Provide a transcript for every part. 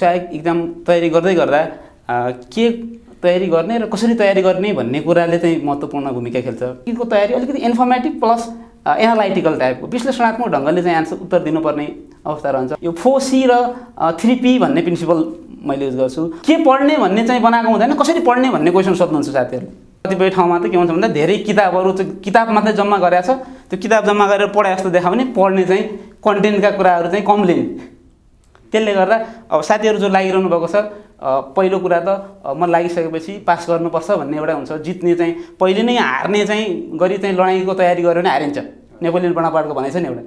सायद एकदम तयारी गर्दै गर्दा के तयारी गर्ने र कसरी तयारी गर्ने भन्ने कुराले चाहिँ महत्त्वपूर्ण भूमिका खेल्छ। किनको तयारी अलिकति इन्फर्मेटिभ प्लस एनालाइटिकल टाइपको विश्लेषणात्मक ढङ्गले चाहिँ आन्सर उत्तर दिनुपर्ने अवस्था रहन्छ। यो 4C र 3P भन्ने प्रिन्सिपल मैले युज गर्छु। के पढ्ने भन्ने चाहिँ बनाएको हुँदैन, कसरी पढ्ने भन्ने क्वेसन सोध्नुहुन्छ साथीहरू। कतिपय ठाउँमा त के हुन्छ भन्दा धेरै किताबहरू किताब मात्रै जम्मा गरेको छ, त्यो किताब जम्मा गरेर पढाए जस्तो देखायो भने पढ्ने चाहिँ कन्टेन्टका कुराहरू चाहिँ कम लिने। त्यसले गर्दा अब साथीहरू जो लागिरहनु भएको छ, पहिलो कुरा त म लागिसकेपछि पास गर्नुपर्छ भन्ने एउटा हुन्छ। जित्ने चाहिँ पहिले नै हार्ने चाहिँ गरी चाहिँ लडाइँको तयारी गर्यो भने हारिन्छ। नेपोलियन बोनापार्टको भनाइ छ नि एउटा,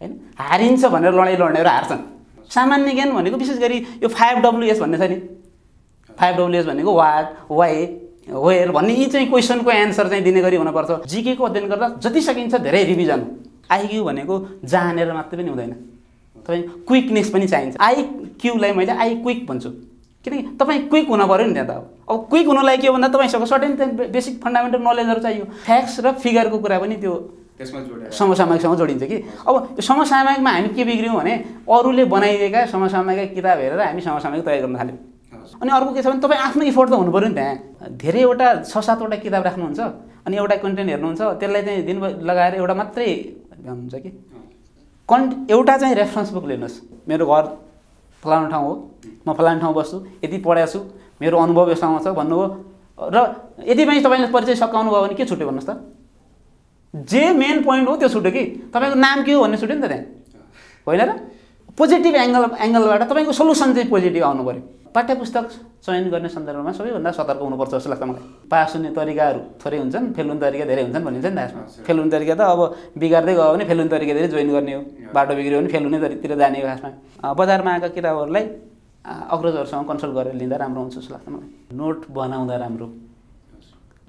हैन, हारिन्छ भनेर लडाइँ लड्नेहरू हार्छन्। सामान्य ज्ञान भनेको विशेष गरी यो 5WS भन्ने छ नि, 5WS भनेको वाट, वाइ, वेयर भन्ने यी चाहिँ क्वेसनको एन्सर चाहिँ दिने गरी हुनुपर्छ। जिकेको अध्ययन गर्दा जति सकिन्छ धेरै रिभिजन। आइक्यू भनेको जानेर मात्रै पनि हुँदैन, तपाईँ क्विकनेस पनि चाहिन्छ। आइक्यूलाई मैले आई क्विक भन्छु किनकि तपाईँ क्विक हुन पऱ्यो नि। त्यहाँ त अब क्विक हुनलाई के हो भन्दा तपाईँसँग सर्टेन बेसिक फन्डामेन्टल नलेजहरू चाहियो। फ्याक्ट्स र फिगरको कुरा पनि त्यो त्यसमा जोडेर समसामयिकसँग जोडिन्छ कि अब यो समसामयिकमा हामी के बिग्रियौँ भने अरूले बनाइदिएका समसामयिकका किताब हेरेर हामी समसामयिक तयार गर्न थाल्यौँ। अनि अर्को के छ भने तपाईँ आफ्नो इफोर्ट त हुनु पऱ्यो नि। त्यहाँ धेरैवटा 6-7 वटा किताब राख्नुहुन्छ अनि एउटा कन्टेन्ट हेर्नुहुन्छ, त्यसलाई चाहिँ दिन लगाएर एउटा मात्रै हुन्छ कि एउटा चाहिँ रेफरेन्स बुक लिनुहोस्। मेरो घर फलानु ठाउँ हो, म फलानु ठाउँ बस्छु, यति पढाएको छु, मेरो अनुभव यस्तो आउँछ भन्नुभयो र यति पनि तपाईँले परिचय सकाउनु भयो भने के छुट्यो भन्नुहोस् त। जे मेन पोइन्ट हो त्यो छुट्यो कि तपाईँको नाम के हो भन्ने छुट्यो नि त त्यहाँ, होइन र? पोजिटिभ एङ्गलबाट तपाईँको सोल्युसन चाहिँ पोजिटिभ आउनु पऱ्यो। पाठ्य पुस्तक चयन गर्ने सन्दर्भमा सबैभन्दा सतर्क हुनुपर्छ जस्तो लाग्छ मलाई। पास हुने तरिकाहरू थोरै हुन्छन्, फेल हुने तरिका धेरै हुन्छन् भनिन्छ नि दासमा। फेल हुने तरिका त अब बिगार्दै गयो भने फेल हुने तरिका धेरै जोइन गर्ने हो, बाटो बिग्रियो भने फेल हुने तरिकातिर जाने हो। खासमा बजारमा आएका किताबहरूलाई अग्रजहरूसँग कन्सल्ट गरेर लिँदा राम्रो हुन्छ जस्तो लाग्छ मलाई। नोट बनाउँदा राम्रो,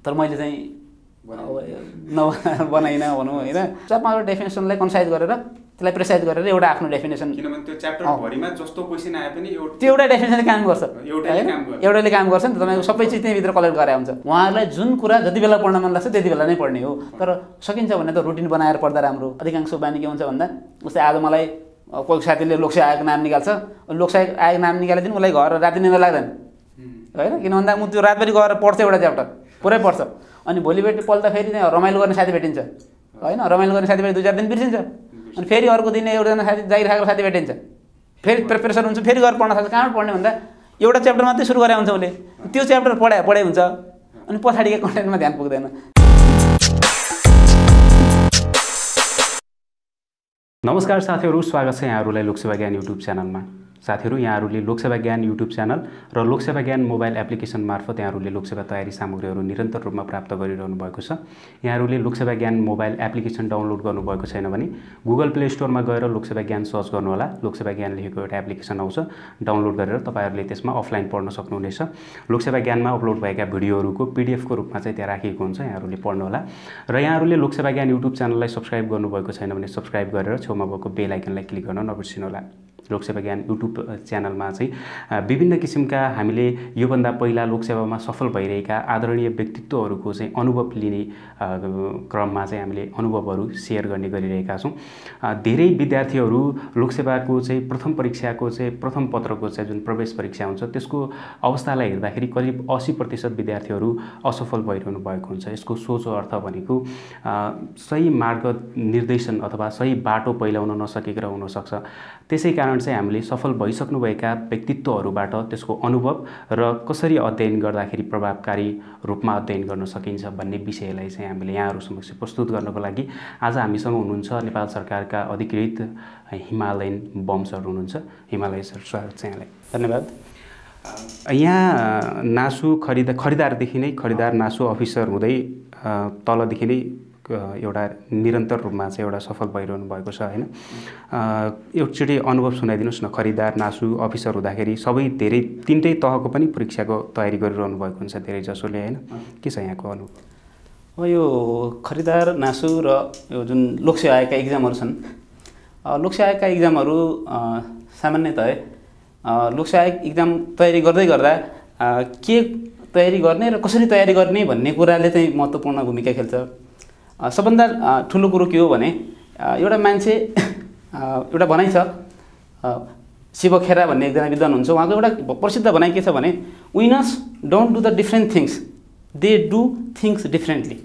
तर मैले चाहिँ बनाइन भनौँ, होइन, 4-5 डेफिनेसनलाई कन्साइज गरेर त्यसलाई प्रेसाइज गरेर एउटा आफ्नो डेफिनेसन, किनभने त्यो च्याप्टर भरिमा जस्तो क्वेसन आए पनि त्यो एउटा डेफिनेसनले काम गर्छ, एउटाले काम गर्छ नि। तपाईँको सबै चिज त्यहीँभित्र कलेक्ट गराए हुन्छ। उहाँहरूलाई जुन कुरा जति बेला पढ्न मन लाग्छ त्यति बेला नै पढ्ने हो, तर सकिन्छ भने त रुटिन बनाएर पढ्दा राम्रो। अधिकांश बानी के हुन्छ भन्दा उस्तै आज मलाई कोही साथीले लोकसेवा आयोगको नाम निकाल्छ, लोकसेवा आयोगको नाम निकालेदेखि उसलाई घर राति निद्रा लाग्दैन, होइन, किन भन्दा म त्यो रातभरि गएर पढ्छ एउटा च्याप्टर, पुरै पढ्छ। अनि भोलिपल्ट फेरि त्यहाँ रमाइलो गर्ने साथी भेटिन्छ, होइन, रमाइलो गर्ने साथी भेटेर 2-4 दिन बिर्सिन्छ। अनि फेरि अर्को दिन एउटाजना साथी जागिराखेको साथी भेटिन्छ, फेरि प्रिपरेसन हुन्छ, फेरि गएर पढ्न थाल्छ। कहाँबाट पढ्ने भन्दा एउटा च्याप्टर मात्रै सुरु गरे हुन्छ उसले, त्यो च्याप्टर पढाइ हुन्छ अनि पछाडिको कन्टेन्टमा ध्यान पुग्दैन। नमस्कार साथीहरू, स्वागत छ यहाँहरूलाई लोकसेवा ज्ञान युट्युब च्यानलमा। साथीहरू, यहाँहरूले लोकसेवा ज्ञान युट्युब च्यानल र लोकसेवा ज्ञान मोबाइल एप्लिकेसन मार्फत यहाँहरूले लोकसेवा तयारी सामग्रीहरू निरन्तर रूपमा प्राप्त गरिरहनु भएको छ। यहाँहरूले लोकसेवा ज्ञान मोबाइल एप्लिकेसन डाउनलोड गर्नुभएको छैन भने गुगल प्ले स्टोरमा गएर लोकसेवा ज्ञान सर्च गर्नुहोला। लोकसेवा ज्ञान लेखेको एउटा एप्लिकेसन आउँछ, डाउनलोड गरेर तपाईँहरूले त्यसमा अफलाइन पढ्न सक्नुहुनेछ। लोकसेवा ज्ञानमा अपलोड भएका भिडियोहरूको पिडिएफको रूपमा चाहिँ त्यहाँ राखिएको हुन्छ, यहाँहरूले पढ्नुहोला। र यहाँहरूले लोकसेवा ज्ञान युट्युब च्यानललाई सब्सक्राइब गर्नुभएको छैन भने सब्सक्राइब गरेर छेउमा भएको बेल आइकनलाई क्लिक गर्न नबिर्सिनुहोला। लोकसेवा ज्ञान युट्युब च्यानलमा चाहिँ विभिन्न किसिमका हामीले योभन्दा पहिला लोकसेवामा सफल भइरहेका आदरणीय व्यक्तित्वहरूको चाहिँ अनुभव लिने क्रममा चाहिँ हामीले अनुभवहरू सेयर गर्ने गरिरहेका छौँ। धेरै विद्यार्थीहरू लोकसेवाको चाहिँ प्रथम परीक्षाको चाहिँ प्रथम पत्रको चाहिँ जुन प्रवेश परीक्षा हुन्छ त्यसको अवस्थालाई हेर्दाखेरि करिब 80% विद्यार्थीहरू असफल भइरहनु भएको हुन्छ। यसको सोझो अर्थ भनेको सही मार्ग निर्देशन अथवा सही बाटो पहिलाउन नसकेको हुनसक्छ। त्यसै कारण चाहिँ हामीले सफल भइसक्नुभएका व्यक्तित्वहरूबाट त्यसको अनुभव र कसरी अध्ययन गर्दाखेरि प्रभावकारी रूपमा अध्ययन गर्न सकिन्छ भन्ने विषयलाई चाहिँ हामीले यहाँहरू समक्ष प्रस्तुत गर्नको लागि आज हामीसँग हुनुहुन्छ नेपाल सरकारका अधिकृत हिमालयन बम सर हुनुहुन्छ। हिमालय सर, स्वागत छ यहाँलाई। धन्यवाद। यहाँ नासु खरिदारदेखि नै खरिदार नासु अफिसर हुँदै तलदेखि नै एउटा निरन्तर रूपमा चाहिँ एउटा सफल भइरहनु भएको छ, होइन। एकचोटि अनुभव सुनाइदिनुहोस् न। खरिदार नासु अफिसर हुँदाखेरि सबै धेरै 3टै तहको पनि परीक्षाको तयारी गरिरहनु भएको हुन्छ धेरै जसोले, होइन, के छ यहाँको अनुभव? अब यो खरिदार नासु र यो जुन लोकसेवा आयोगका इक्जामहरू छन्, लोकसेवा आयोगका इक्जामहरू सामान्यतः लोकसेवा आयोग इक्जाम तयारी गर्दै गर्दा के तयारी गर्ने र कसरी तयारी गर्ने भन्ने कुराले चाहिँ महत्त्वपूर्ण भूमिका खेल्छ। सबभन्दा ठुलो कुरो के हो भने एउटा मान्छे एउटा भनाइ छ, शिवखेरा भन्ने एकजना विद्वान हुनुहुन्छ। उहाँको एउटा प्रसिद्ध भनाइ के छ भने winners don't do the different things, they do things differently.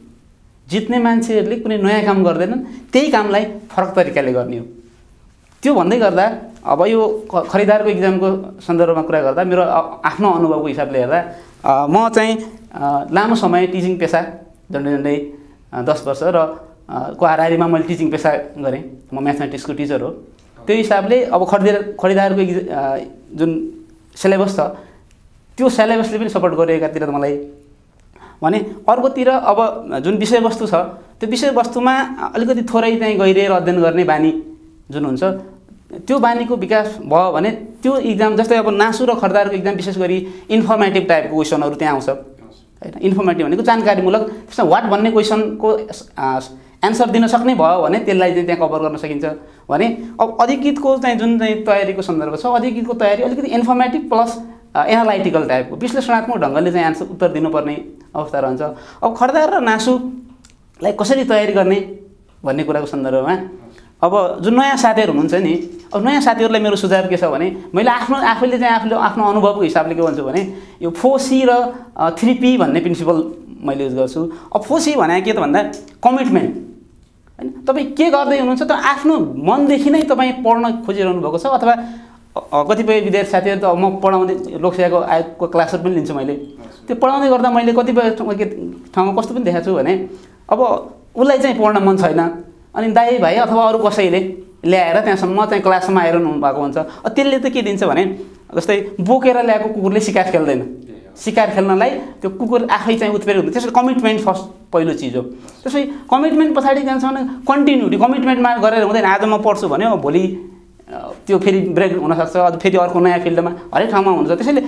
जित्ने मान्छेहरूले कुनै नयाँ काम गर्दैनन्, त्यही कामलाई फरक तरिकाले गर्ने हो। त्यो भन्दै गर्दा अब यो खरिदारको एक्जामको सन्दर्भमा कुरा गर्दा मेरो आफ्नो अनुभवको हिसाबले हेर्दा म चाहिँ लामो समय टिचिङ पेसा झन्डै झन्डै 10 वर्ष र को हाराहारीमा मैले टिचिङ पेसा गरेँ। म म्याथमेटिक्सको टिचर हो। त्यो हिसाबले अब खरिदारको जुन सिलेबस छ त्यो सिलेबसले पनि सपोर्ट गरेको एकातिर मलाई भने, अर्कोतिर अब जुन विषयवस्तु छ त्यो विषयवस्तुमा अलिकति थोरै चाहिँ गहिरिएर अध्ययन गर्ने बानी जुन हुन्छ त्यो बानीको विकास भयो भने त्यो एक्जाम जस्तै अब नासु र खरिदारको एक्जाम विशेष गरी इन्फर्मेटिभ टाइपको क्वेसनहरू त्यहाँ आउँछ हैन। इन्फर्मेटिभ भनेको जानकारीमूलक, त्यसमा वाट भन्ने क्वेसनको एन्सर दिन सक्ने भयो भने त्यसलाई चाहिँ त्यहाँ कभर गर्न सकिन्छ भने। अब अधिकृतको चाहिँ जुन चाहिँ तयारीको सन्दर्भ छ, अधिकृतको तयारी अलिकति इन्फर्मेटिभ प्लस एनालाइटिकल टाइपको विश्लेषणात्मक ढङ्गले चाहिँ आन्सर उत्तर दिनुपर्ने अवस्था रहन्छ। अब खरिदार र नासुलाई कसरी तयारी गर्ने भन्ने कुराको सन्दर्भमा अब जुन नयाँ साथीहरू हुनुहुन्छ नि, अब नयाँ साथीहरूलाई मेरो सुझाव के छ भने मैले आफूले आफ्नो अनुभवको हिसाबले के भन्छु भने यो 4C र 3P भन्ने प्रिन्सिपल मैले युज गर्छु। अब 4C भने के त भन्दा कमिटमेन्ट हैन, तपाईँ के गर्दै हुनुहुन्छ त आफ्नो मनदेखि नै तपाईँ पढ्न खोजिरहनु भएको छ, अथवा कतिपय विद्यार्थी साथीहरू त म पढाउँदै लोकसेवाको आयोगको क्लासहरू पनि लिन्छु मैले, त्यो पढाउँदै गर्दा मैले कतिपय ठाउँमा कस्तो पनि देखाएको छु भने अब उसलाई चाहिँ पढ्न मन छैन अनि दाइ भाइ अथवा अरू कसैले ल्याएर त्यहाँसम्म चाहिँ क्लासमा आएर हुनुभएको हुन्छ। त्यसले त के दिन्छ भने जस्तै बोकेर ल्याएको कुकुरले सिकार खेल्दैन, सिकार खेल्नलाई त्यो कुकुर आफै चाहिँ उत्प्रेरित हुन्छ। त्यसको कमिटमेन्ट फर्स्ट पहिलो चिज हो। त्यसै कमिटमेन्ट पछाडि जान्छ भने कन्टिन्युटी, कमिटमेन्टमा गरेर हुँदैन। आज म पढ्छु भन्यो भोलि त्यो फेरि ब्रेक हुनसक्छ, अझ फेरि अर्को नयाँ फिल्डमा हरेक ठाउँमा हुन्छ। त्यसैले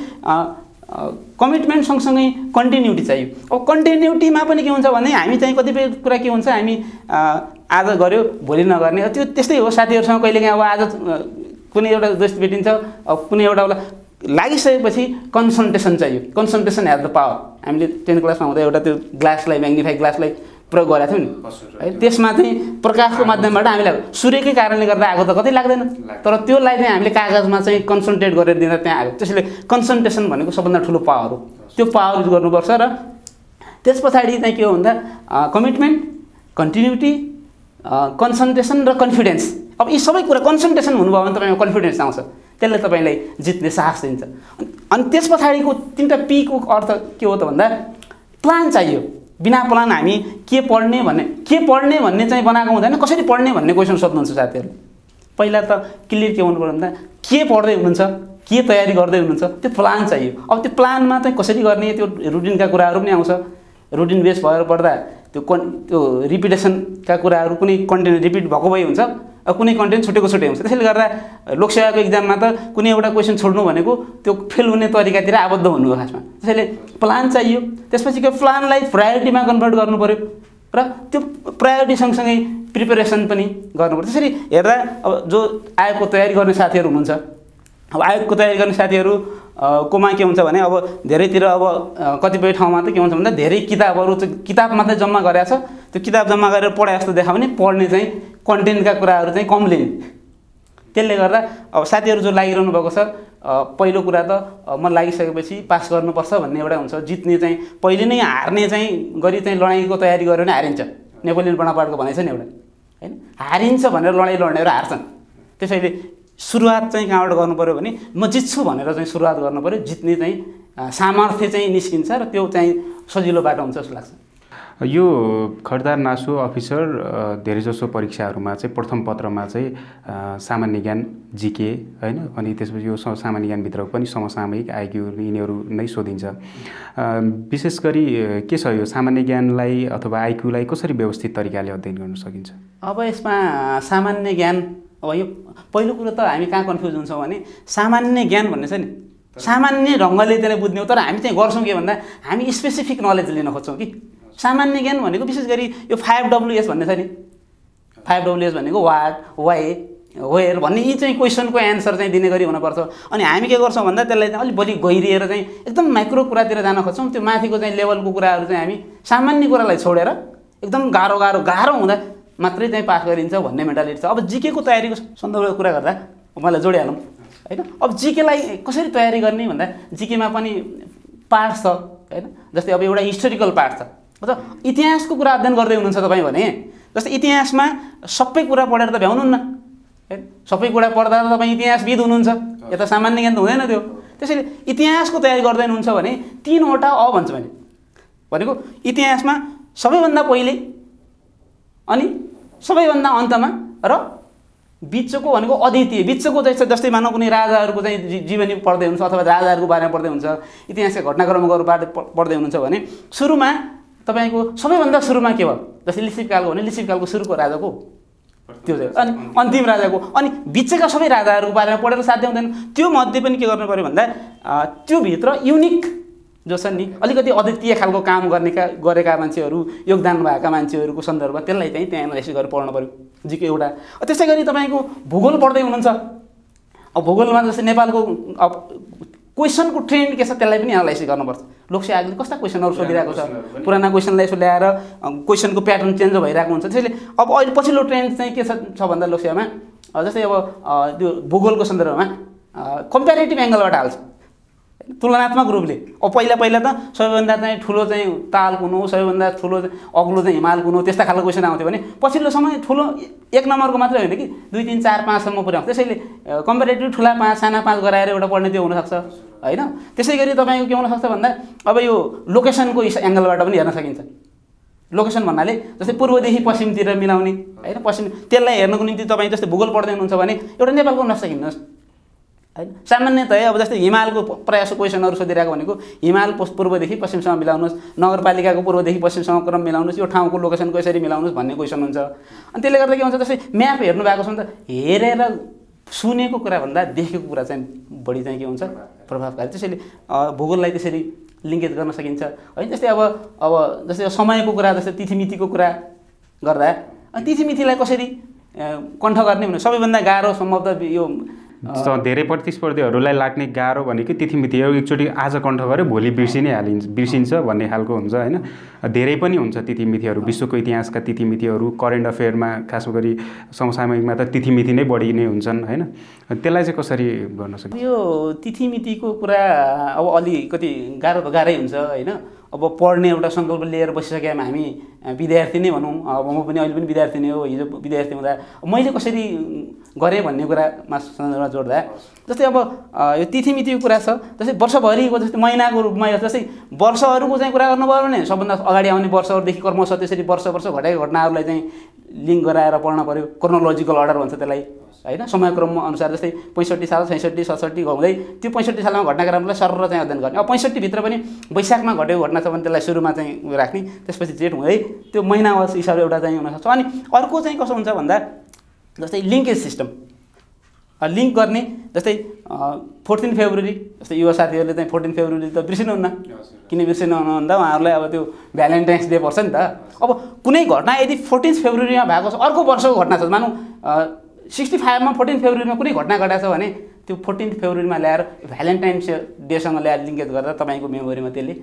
कमिटमेन्ट सँगसँगै कन्टिन्युटी चाहियो। अब कन्टिन्युटीमा पनि के हुन्छ भने हामी चाहिँ कतिपय कुरा के हुन्छ हामी आज गऱ्यो भोलि नगर्ने, त्यो त्यस्तै हो। साथीहरूसँग कहिलेकाहीँ अब आज कुनै एउटा दोस्त भेटिन्छ, अब कुनै एउटा लागिसकेपछि कन्सन्ट्रेसन चाहियो। कन्सन्ट्रेसन हेर्दा पावर, हामीले 10 क्लासमा हुँदा एउटा त्यो ग्लासलाई म्याग्निफाई ग्लासलाई प्रयोग गरेको थियौँ नि, त्यसमा चाहिँ प्रकाशको माध्यमबाट हामीलाई सूर्यकै कारणले गर्दा आगो त कतै लाग्दैन, तर त्यसलाई चाहिँ हामीले कागजमा चाहिँ कन्सन्ट्रेट गरेर दिँदा त्यहाँ आयो। त्यसैले कन्सन्ट्रेसन भनेको सबभन्दा ठुलो पावर हो, त्यो पावर युज गर्नुपर्छ। र त्यस पछाडि चाहिँ के हो भन्दा कमिटमेन्ट, कन्टिन्युटी, कन्सन्ट्रेसन र कन्फिडेन्स। अब यी सबै कुरा कन्सन्ट्रेसन हुनुभयो भने तपाईँमा कन्फिडेन्स आउँछ, त्यसले तपाईँलाई जित्ने साहस दिन्छ। अनि त्यस पछाडिको 3टा P को अर्थ के हो त भन्दा प्लान चाहियो। बिना प्लान हामी के पढ्ने भन्ने चाहिँ बनाएको हुँदैन। कसरी पढ्ने भन्ने क्वेसन सोध्नुहुन्छ साथीहरूले, पहिला त क्लियर के हुनुपर्यो भन्दा के पढ्दै हुनुहुन्छ, के तयारी गर्दै हुनुहुन्छ, त्यो प्लान चाहियो। अब त्यो प्लानमा चाहिँ कसरी गर्ने, त्यो रुटिनका कुराहरू पनि आउँछ। रुटिन बेस भएर पढ्दा त्यो रिपिटेसनका कुराहरू, कुनै कन्टेन्ट रिपिट भएको भए हुन्छ, कुनै कन्टेन्ट छुटेको छुटे हुन्छ। त्यसैले गर्दा लोकसेवाको एक्जाममा त कुनै एउटा क्वेसन छोड्नु भनेको त्यो फेल हुने तरिकातिर आबद्ध हुनु हो खासमा। त्यसैले प्लान चाहियो। त्यसपछि त्यो प्लानलाई प्रायोरिटीमा कन्भर्ट गर्नुपऱ्यो र त्यो प्रायोरिटी सँगसँगै प्रिपेरेसन पनि गर्नुपऱ्यो। त्यसरी हेर्दा अब जो आयोगको तयारी गर्ने साथीहरू हुनुहुन्छ, अब आयोगको तयारी गर्ने साथीहरूकोमा के हुन्छ भने अब धेरैतिर अब कतिपय ठाउँमा त के हुन्छ भन्दा धेरै किताबहरू किताब मात्रै जम्मा गरेको छ, त्यो किताब जम्मा गरेर पढाए जस्तो देखायो भने पढ्ने चाहिँ कन्टेन्टका कुराहरू चाहिँ कम लिने। त्यसले गर्दा अब साथीहरू जो लागिरहनु भएको छ, पहिलो कुरा त म लागिसकेपछि पास गर्नुपर्छ भन्ने एउटा हुन्छ। जित्ने चाहिँ पहिले नै हार्ने चाहिँ गरी चाहिँ लडाइँको तयारी गर्यो भने हारिन्छ, नेपोलियन बोनापार्टको भनाइ छ नि एउटा हैन, हारिन्छ भनेर लडाइँ लड्नेहरू हार्छन्। त्यसैले सुरुवात चाहिँ कहाँबाट गर्नुपऱ्यो भने म जित्छु भनेर चाहिँ सुरुवात गर्नुपऱ्यो। जित्ने चाहिँ सामर्थ्य चाहिँ निस्किन्छ र त्यो चाहिँ सजिलो बाटो हुन्छ जस्तो लाग्छ। यो खरिदार नासु अफिसर धेरैजसो परीक्षाहरूमा चाहिँ प्रथम पत्रमा चाहिँ सामान्य ज्ञान जीके हैन, अनि त्यसपछि यो सामान्य ज्ञानभित्र पनि समसामयिक आइक्यू यिनीहरू नै सोधिन्छ। विशेष गरी के छ यो सामान्य ज्ञानलाई अथवा आइक्यूलाई कसरी व्यवस्थित तरिकाले अध्ययन गर्न सकिन्छ? अब यसमा सामान्य ज्ञान, अब यो पहिलो कुरो त हामी कहाँ कन्फ्युज हुन्छौँ भने सामान्य ज्ञान भन्ने छ नि, सामान्य ढङ्गले त्यसलाई बुझ्ने हो, तर हामी चाहिँ गर्छौँ के भन्दा हामी स्पेसिफिक नलेज लिन खोज्छौँ कि। सामान्य ज्ञान भनेको विशेष गरी यो 5WS भन्ने छ नि, 5WS भनेको वाट, वाइ, वेयर भन्ने यी चाहिँ क्वेसनको एन्सर चाहिँ दिने गरी हुनुपर्छ। अनि हामी के गर्छौँ भन्दा त्यसलाई चाहिँ अलिक बढी गहिरिएर चाहिँ एकदम माइक्रो कुरातिर जान खोज्छौँ। त्यो माथिको चाहिँ लेभलको कुराहरू चाहिँ हामी सामान्य कुरालाई छोडेर एकदम गाह्रो हुँदा मात्रै चाहिँ पास गरिन्छ भन्ने मेन्टालिटी छ। अब जिकेको तयारीको सन्दर्भमा कुरा गर्दा मलाई जोडिहालौँ हैन। अब जीकेलाई कसरी तयारी गर्ने भन्दा जीकेमा पनि पार्ट छ हैन, जस्तै अब एउटा हिस्टोरिकल पार्ट छ, इतिहासको कुरा अध्ययन गर्दै हुनुहुन्छ तपाई भने जस्तै इतिहासमा सबै कुरा पढेर त भ्याउनुहुन्न हैन, सबै कुरा पढ्दा त तपाई इतिहासविद हुनुहुन्छ, यो त सामान्य ज्ञान त हुँदैन त्यो। त्यसैले इतिहासको तयारी गर्दै हुनुहुन्छ भने तीनवटा अ भन्छ भने भनेको इतिहासमा सबैभन्दा पहिले अनि सबैभन्दा अन्तमा र बीचको भनेको अद्वितीय। बीचको जस्तै मानौ कुनै राजाहरूको चाहिँ जीवनी पढ्दै हुनुहुन्छ अथवा राजाहरूको बारेमा पढ्दै हुनुहुन्छ, इतिहासका घटनाक्रमहरू पढ्दै हुनुहुन्छ भने सुरुमा तपाईको सबैभन्दा सुरुमा के भयो, जस्तै लिच्छविकालको भने लिच्छविकालको सुरुको राजाको त्यो चाहिँ अनि अन्तिम राजाको अनि बीचका सबै राजाहरूको बारेमा पढेर साध्य हुँदैन। त्यो मध्ये पनि के गर्नु पर्यो भन्दा त्यो भित्र युनिक जो छन् नि अलिकति अद्वितीय खालको काम गरेका मान्छेहरू, योगदान भएका मान्छेहरूको सन्दर्भ त्यसलाई चाहिँ त्यहाँ एनालाइसिस गरेर पढ्नु पर्यो जीके एउटा। त्यसै गरी तपाईको भूगोल पढ्दै हुनुहुन्छ, अब भूगोलमा जस्तै नेपालको अब क्वेसनको ट्रेन्ड के छ त्यसलाई पनि एनालाइसिस गर्नुपर्छ। लोकसेवा आयोगले कस्ता क्वेसनहरू सोधिरहेको छ, पुराना क्वेसनलाई ल्याएर क्वेसनको प्याटर्न चेन्ज भइरहेको हुन्छ। त्यसैले अब अहिले पछिल्लो ट्रेन्ड चाहिँ के छ भन्दा लोकसेवामा जस्तै अब त्यो भूगोलको सन्दर्भमा कम्पेरिटिभ एङ्गलबाट हाल्छ तुलनात्मक रूपले। अब पहिला पहिला त सबैभन्दा चाहिँ ठुलो चाहिँ ताल कुन हो, सबैभन्दा ठुलो अग्लो चाहिँ हिमाल कुन हो, त्यस्ता खालको क्वेसन आउँथ्यो भने पछिल्लो समय ठुलो एक नम्बरको मात्रै होइन कि 2 3 4 5 सम्म पुऱ्याउँछ। त्यसैले कम्पेरिटिभ ठुला 5 साना 5 गराएर एउटा पढ्ने त्यो हुनसक्छ होइन। त्यसै गरी तपाईँको के हुनसक्छ भन्दा अब यो लोकेसनको एङ्गलबाट पनि हेर्न सकिन्छ। लोकेसन भन्नाले जस्तै पूर्वदेखि पश्चिमतिर मिलाउने होइन, पश्चिम त्यसलाई हेर्नको निम्ति तपाईँ जस्तै भूगोल पढ्दै हुनुहुन्छ भने एउटा नेपालको नक्सा हिँड्नुहोस् हैन। सामान्यतया अब जस्तै हिमालको प्रायः क्वेसनहरू सोधिरहेको भनेको हिमाल पूर्वदेखि पश्चिमसम्म मिलाउनुहोस्, नगरपालिकाको पूर्वदेखि पश्चिमसम्म क्रम मिलाउनुहोस्, यो ठाउँको लोकेसनको यसरी मिलाउनुहोस् भन्ने क्वेसन हुन्छ। अनि त्यसले गर्दा के हुन्छ जस्तै म्याप हेर्नु भएको छ नि त, हेरेर सुनेको कुराभन्दा देखेको कुरा चाहिँ बढी चाहिँ के हुन्छ प्रभावकारी। त्यसैले भूगोललाई त्यसरी लिङ्केज गर्न सकिन्छ हैन। जस्तै अब जस्तै समयको कुरा जस्तै तिथिमितिको कुरा गर्दा तिथिमितिलाई कसरी कण्ठ गर्ने भने सबैभन्दा गाह्रो सम्भवतः यो धेरै प्रतिस्पर्धीहरूलाई लाग्ने गाह्रो भनेको तिथिमिति हो। एकचोटि आज कण्ठ गऱ्यो भोलि बिर्सिन्छ भन्ने खालको हुन्छ होइन। धेरै पनि हुन्छ तिथिमितिहरू, विश्वको इतिहासका तिथिमितिहरू, करेन्ट अफेयरमा खास गरी समसामयिकमा त तिथिमिति नै बढी नै हुन्छन् होइन। त्यसलाई चाहिँ कसरी गर्न सकिन्छ? यो तिथिमितिको कुरा अब अलिकति गाह्रो त गाह्रै हुन्छ होइन। अब पढ्ने एउटा सङ्कल्प लिएर बसिसक्यौँ हामी, विद्यार्थी नै भनौँ, अब म पनि अहिले पनि विद्यार्थी नै हो, हिजो विद्यार्थी हुँदा मैले कसरी गरेँ भन्ने कुरामा सन्दर्भमा जोड्दा जस्तै अब यो तिथिमितिको कुरा छ जस्तै वर्षभरिको जस्तै महिनाको रूपमा जस्तै वर्षहरूको चाहिँ कुरा गर्नुभयो भने सबभन्दा अगाडि आउने वर्षहरूदेखि क्रमशः त्यसरी वर्ष घटेको घटनाहरूलाई चाहिँ लिङ्क गराएर पढ्न पऱ्यो। क्रोनोलोजिकल अर्डर भन्छ त्यसलाई होइन, समयक्रम अनुसार जस्तै 65 साल 66 67 हुँदै त्यो 65 सालमा घटनाक्रमलाई सरर चाहिँ अध्ययन गर्ने। अब 65भित्र पनि वैशाखमा घटेको घटना छ भने त्यसलाई सुरुमा चाहिँ राख्ने, त्यसपछि जेठ हुँदै त्यो महिना हिसाबले एउटा चाहिँ हुनसक्छ। अनि अर्को चाहिँ कसो हुन्छ भन्दा जस्तै लिङ्केज सिस्टम लिङ्क गर्ने जस्तै 14 फेब्रुअरी जस्तै युवा साथीहरूले चाहिँ 14 फेब्रुअरी त बिर्सिनुहुन्न, किन बिर्सिनुहुन्न भन्दा उहाँहरूलाई अब त्यो भ्यालेन्टाइन्स डे पर्छ नि त। अब कुनै घटना यदि 14 फेब्रुअरीमा भएको छ, अर्को वर्षको घटना छ, मानौँ 65 मा 14 फेब्रुअरीमा कुनै घटना घटेको छ भने त्यो 14 फेब्रुअरीमा ल्याएर भ्यालेन्टाइन्स डेसँग ल्याएर लिङ्केज गर्दा तपाईँको मेमोरीमा त्यसले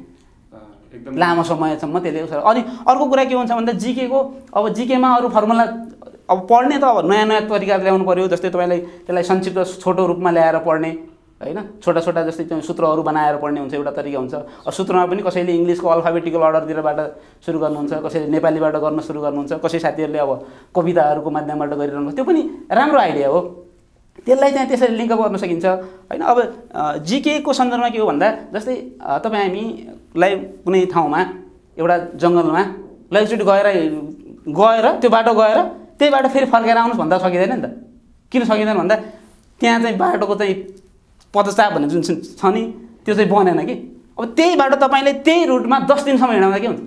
एकदम लामो समयसम्म त्यसले उसो। अनि अर्को कुरा के हुन्छ भन्दा जीकेको अब जीकेमा अरू फर्मुला अब पढ्ने त अब नयाँ नयाँ तरिकाले ल्याउनु पऱ्यो। जस्तै तपाईँलाई त्यसलाई संक्षिप्त छोटो रूपमा ल्याएर पढ्ने हैन, छोटा छोटा जस्तै सूत्रहरू बनाएर पढ्ने हुन्छ एउटा तरिका हुन्छ। सूत्रमा पनि कसैले इंग्लिशको अल्फाबेटिकल अर्डरतिरबाट सुरु गर्नुहुन्छ, कसैले नेपालीबाट गर्न सुरु गर्नुहुन्छ, कसै साथीहरूले अब कविताहरूको माध्यमबाट गरिरहनु त्यो पनि राम्रो आइडिया हो। त्यसलाई चाहिँ त्यसरी लिङ्क गर्न सकिन्छ हैन। अब जीकेको सन्दर्भमा के हो भन्दा जस्तै तपाईँ हामीलाई कुनै ठाउँमा एउटा जङ्गलमा एकचोटि गएर त्यो बाटो गएर त्यही बाटो फेरि फर्केर आउनुहोस् भन्दा सकिँदैन नि त। किन सकिँदैन भन्दा त्यहाँ चाहिँ बाटोको चाहिँ पदचाप भन्ने जुन छ नि त्यो चाहिँ बनेन कि। अब त्यही बाटो तपाईँले त्यही रुटमा 10 दिनसम्म हिँडाउँदा के हुन्छ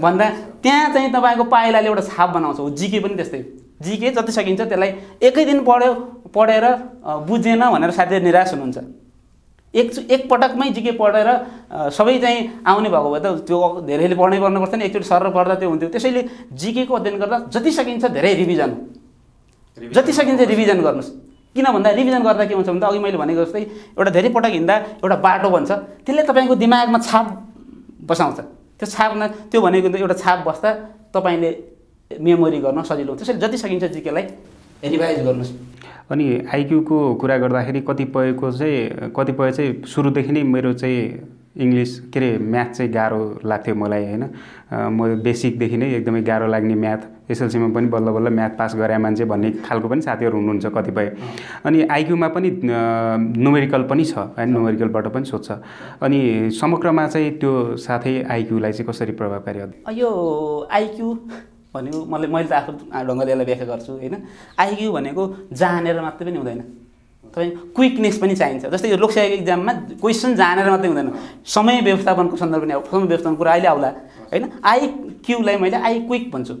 भन्दा त्यहाँ चाहिँ तपाईँको पाइलाले एउटा छाप बनाउँछ। जीके पनि त्यस्तै, जीके जति सकिन्छ त्यसलाई एकै दिन पढेर बुझेन भनेर साथीहरू निराश हुनुहुन्छ। एकपटकमै जीके पढेर सबै चाहिँ आउने भएको भए त त्यो धेरैले पढ्नै पर्नुपर्छ नि, एकचोटि सरर पढ्दा त्यो हुन्थ्यो। त्यसैले जीकेको अध्ययन गर्दा जति सकिन्छ धेरै रिभिजन गर्नुहोस्। किन भन्दा रिभिजन गर्दा के हुन्छ भन्दा अघि मैले भनेको जस्तै एउटा धेरै पटक हिँड्दा एउटा बाटो भन्छ त्यसले तपाईँको दिमागमा छाप बसाउँछ। त्यो छापमा त्यो भनेको एउटा छाप बस्दा तपाईँले मेमोरी गर्न सजिलो हुन्छ। त्यसैले जति सकिन्छ जीकेलाई रिभाइज गर्नुहोस्। अनि आईक्यू को कुरा गर्दाखेरि कतिपय सुरुदेखि नै मेरो इंग्लिश के अरे मैथ गाह्रो लाग्थ्यो मलाई हैन। म बेसिक देखि नै एकदमै गाह्रो लाग्ने मैथ एसएलसी में पनि बल्ल बल्ल मैथ पास गरे मान्छे भन्ने खालको पनि साथीहरु हुनुहुन्छ कतिपय। अनि आईक्यू में पनि न्यूमेरिकल पनि छ हैन, न्यूमेरिकलबाट पनि सोध्छ। अनि समग्रमा चाहिँ त्यो साथै आईक्यू लाई कसरी प्रभावकारी हो? यो आईक्यू भन्यो मैले त आफ्नो ढंगले यसलाई व्याख्या गर्छु हैन। आईक्यू भनेको जानेर मात्र पनि हुँदैन, तपाईँ क्विकनेस पनि चाहिन्छ। जस्तै यो लोकसेवाको एक्जाममा क्वेसन जानेर मात्रै हुँदैन, समय व्यवस्थापनको सन्दर्भमा समय व्यवस्थापनको कुरा अहिले आउला हैन। आईक्यूलाई मैले आई क्विक भन्छु,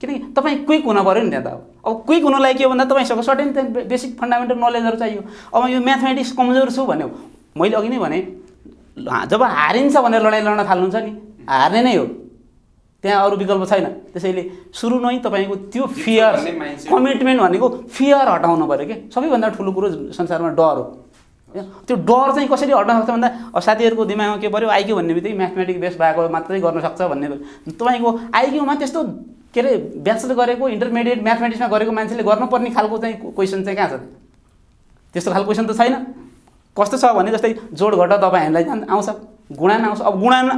किनकि तपाईँ क्विक हुन पर्यो नि त्यहाँ त। अब क्विक हुनलाई के हो भन्दा तपाईसँग सर्टेन बेसिक फन्डामेन्टल नलेजहरु चाहियो। अब यो म्याथमेटिक्स कमजोर छु भन्यो, मैले अघि नै भने जब हारिन्छ भनेर लडाई लड्न थाल्नुहुन्छ नि, हार्ने नै हो, त्यहाँ अरु विकल्प छैन। त्यसैले सुरु नै तपाईको त्यो फियर कमिटमेन्ट भनेको फियर हटाउनु पर्यो के। सबैभन्दा ठूलो कुरा संसारमा डर हो। त्यो डर चाहिँ कसरी हटाउन सक्छ भन्दा साथीहरुको दिमागमा के पर्यो, आईक्यू भन्ने बित्तिकै म्याथमेटिक्स बेस भएको मात्रै गर्न सक्छ भन्ने। तपाईको आईक्यूमा त्यस्तो के अरे ब्याचलर गरेको इन्टरमिडिएट म्याथमेटिक्समा गरेको मान्छेले गर्नुपर्ने खालको चाहिँ क्वेसन चाहिँ कहाँ छ? त्यस्तो खालको क्वेसन त छैन। कस्तो छ भने जस्तै जोड घटा तपाई हामीलाई आउँछ, गुणान आउँछ। अब गुणान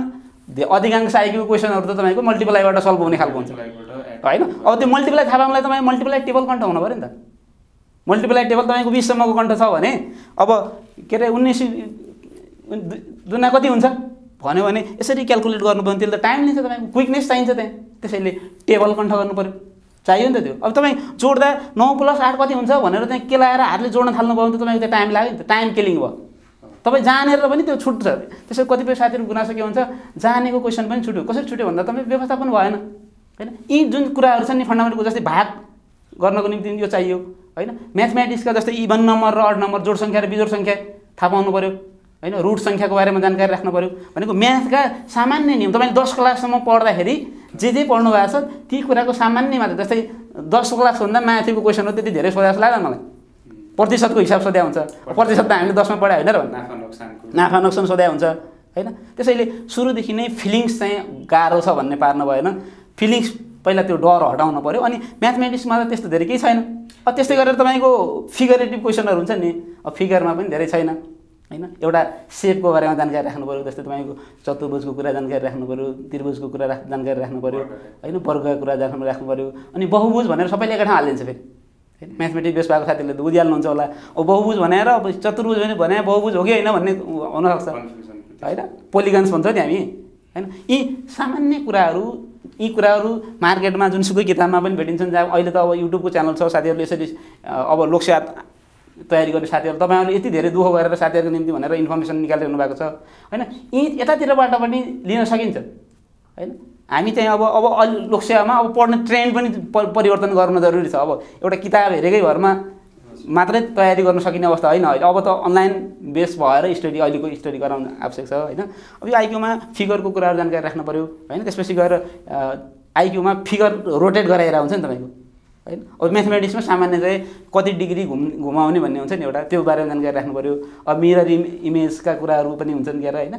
अधिकांश आईक्यू क्वेशनहरु त तपाईको मल्टिप्लाईबाट सल्भ हुने खालको हुन्छ हैन। अब त्यो मल्टिप्लाई थाहा पाउनलाई तपाई मल्टिप्लाई टेबल कण्ठ हुनु पर्यो नि त। मल्टिप्लाई टेबल तपाईको 20 सम्मको कण्ठ छ भने अब के रे 19 दुना कति हुन्छ भन्यो भने यसरी क्याल्कुलेट गर्नु पर्यो, त्यसले त टाइम लिन्छ, तपाईको क्विकनेस चाहिन्छ त्यहाँ। त्यसैले टेबल कण्ठ गर्नु पर्यो, चाहियो नि त त्यो। अब तपाई जोड्दा 9 + 8 कति हुन्छ भनेर त्यहाँ केलाएर हातले जोड्न थाल्नु भयो भने त तपाईको त्यो टाइम लाग्यो नि त, टाइम किलिङ भयो। तपाई जानेर पनि त्यो छुट छ। त्यसै कतिपय साथीहरु गुनासो के हुन्छ, जानेको क्वेशन पनि छुट्यो। कसरी छुट्यो भन्दा तपाई व्यवस्थापन भएन हैन। यी जुन कुराहरु छन् नि फन्डामेन्टल कुरा, जस्तै भाग गर्नको निम्ति यो चाहियो हैन। म्याथमेटिक्सका जस्तै इभन नम्बर र अड नम्बर, जोड संख्या र बिजोड संख्या थाहा पाउनु पर्यो हैन। रुट संख्याको बारेमा जानकारी राख्नु पर्यो। भनेको म्याथका सामान्य नियम तपाईले 10 क्लाससम्म पढ्दाखेरि जे पढ्नु भएको छ ती कुराको सामान्य मात्र, जस्तै 10 क्लास भन्दा माथिको क्वेशन हो त्यति धेरै सोध्या जस्तो लाग्दैन मलाई। प्रतिशत को हिसाब सोध्या हुन्छ, प्रतिशत त हामीले 10 में पढाए होइन र, नाफा नोक्सान सोध्या हुन्छ हैन। त्यसैले सुरुदेखि नै फिलिङ्स चाहिँ गाह्रो छ भन्ने पार्न भएन। फिलिङ्स पहिला त्यो डर हटाउन पर्यो। अनि म्याथमेटिक्समा त त्यस्तो धेरै केही छैन। अब त्यस्तै गरेर तपाईको फिगरेटिभ क्वेशनहरु हुन्छ नि, अब फिगरमा पनि धेरै छैन हैन। एउटा शेपको बारेमा जानकारी राख्नु पर्यो, जस्तै तपाईको चतुर्भुजको कुरा जानकारी राख्नु पर्यो, त्रिभुजको कुरा जानकारी राख्नु पर्यो हैन, वर्गको कुरा जानकारी राख्नु पर्यो। अनि बहुभुज भनेर सबैले एकै ठाउँ हालिदिन्छ फेरि हैन। म्याथमेटिक्स बेस भएको साथीहरुले त बुझिहाल्नुहुन्छ होला। अब बहुभुज भनेर अब चतुर्भुज भने बहुभुज हो कि हैन भन्ने हुन सक्छ हैन। पोलिगन्स भन्छौँ नि हामी हैन। यी सामान्य कुराहरु, यी कुराहरु मार्केटमा जुनसुकै किताबमा पनि भेटिन्छन्। जहाँ अहिले त अब युट्युबको च्यानल छ, साथीहरुले यसरी अब लोकसेवा तयारी गर्ने साथीहरु तपाईहरुले यति धेरै दुःख गरेर साथीहरुको निम्ति भनेर इन्फर्मेसन निकालिरहनु भएको छ हैन। यी यतातिरबाट पनि लिन सकिन्छ हैन। हामी चाहिँ अब लोकसेवामा अब पढ्ने ट्रेन्ड पनि परिवर्तन गर्न जरुरी छ। अब एउटा किताब हेरेकै भरमा मात्रै तयारी गर्न सकिने अवस्था हैन अहिले। अब त अनलाइन बेस भएर स्टडी, अहिलेको स्टडी गराउन आवश्यक छ हैन। अब यो आईक्यूमा फिगरको कुराहरु जानकारी राख्नु पर्यो हैन। त्यसपछि गएर आईक्यूमा फिगर रोटेट गराइरा हुन्छ नि तपाईको हैन। अब म्याथमेटिक्समा सामान्य चाहिँ कति डिग्री घुमाउने भन्ने हुन्छ नि एउटा, त्यो बारेमा जानकारी राख्नु पर्यो। अब मिरर इमेजका कुराहरु पनि हुन्छन् के हैन।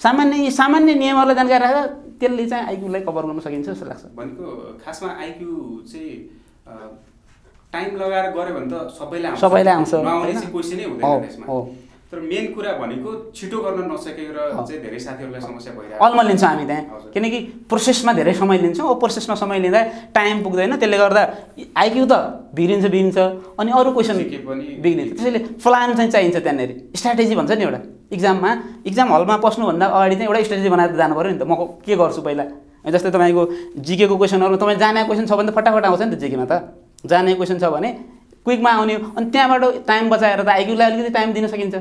सामान्य सामान्य नियमहरुलाई जानकारी राख्दा त्यसले चाहिँ आईक्यूलाई कभर गर्न सकिन्छ जस्तो लाग्छ। भनेको खासमा आईक्यू चाहिँ टाइम लगाएर गरे भने त सबैलाई आउँछ, नआउने चाहिँ क्वेशन नै हुँदैन यसमा। तर मेन कुरा भनेको छिटो गर्न नसकेर चाहिँ धेरै साथीहरुलाई समस्या भइरहेको छ। अल्मलिन्छ हामी त्यहाँ, किनकि प्रोसेसमा धेरै समय लिन्छौँ। प्रोसेसमा समय लिँदा टाइम पुग्दैन, त्यसले गर्दा आईक्यू त बिग्रिन्छ अनि अरु क्वेशन बिग्रिन्छ। त्यसैले प्लान चाहिँ चाहिन्छ त्यहाँनेरि, स्ट्र्याटेजी भन्छ नि एउटा। इक्जाम हलमा पस्नुभन्दा अगाडि चाहिँ एउटा स्ट्र्याटेजी बनाएर जानु पर्यो नि त। म के गर्छु पहिला, जस्तै तपाईको जीकेको क्वेशनहरु तपाईँ जाने क्वेशन छ भने त फटाफट आउँछ नि त जीकेमा त। जाने क्वेशन छ भने क्विकमा आउने हो, अनि त्यहाँबाट टाइम बचाएर त आईक्यूलाई अलिकति टाइम दिन सकिन्छ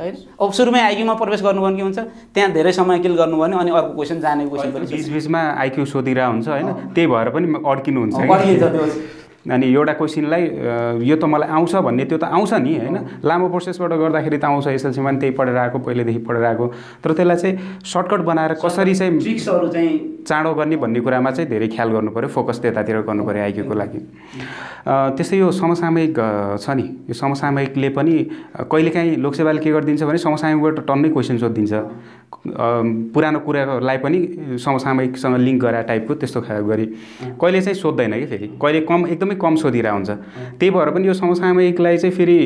हैन। अब सुरुमै आईक्यूमा प्रवेश गर्नुभयो भने के हुन्छ, त्यहाँ धेरै समय किल गर्नुभयो भने अनि अर्को क्वेशन जाने क्वेशन पनि बीचबीचमा आईक्यू सोधिरा हुन्छ हैन। त्यही भएर पनि अड्किनुहुन्छ अनि एउटा क्वेशनलाई यो त मलाई आउँछ भन्ने, त्यो त आउँछ नि हैन। लामो प्रोसेसबाट गर्दाखेरि त आउँछ, एसएलसीमा पनि त्यही पढेर आएको, पहिलेदेखि पढेर आएको। तर त्यसलाई चाहिँ सर्टकट बनाएर कसरी चाहिँ ट्रिक्सहरु चाहिँ चाँडो गर्ने भन्ने कुरामा चाहिँ धेरै ख्याल गर्नुपर्यो, फोकस त्यतातिर गर्नुपर्यो आइक्यूको लागि। त्यसै यो समसामयिक छ नि, यो समसामयिकले पनि कहिलेकाहीँ लोकसेवाले के गरिदिन्छ भने समसामयिकबाट टन्नै क्वेसन सोधिदिन्छ, पुरानो कुरालाई पनि समसामयिकसँग लिङ्क गरे टाइपको त्यस्तो खालको गरी कहिले चाहिँ सोध्दैन कि, फेरि कहिले कम एकदमै कम सोधिरा हुन्छ। त्यही भएर पनि यो समसामयिकलाई चाहिँ फेरि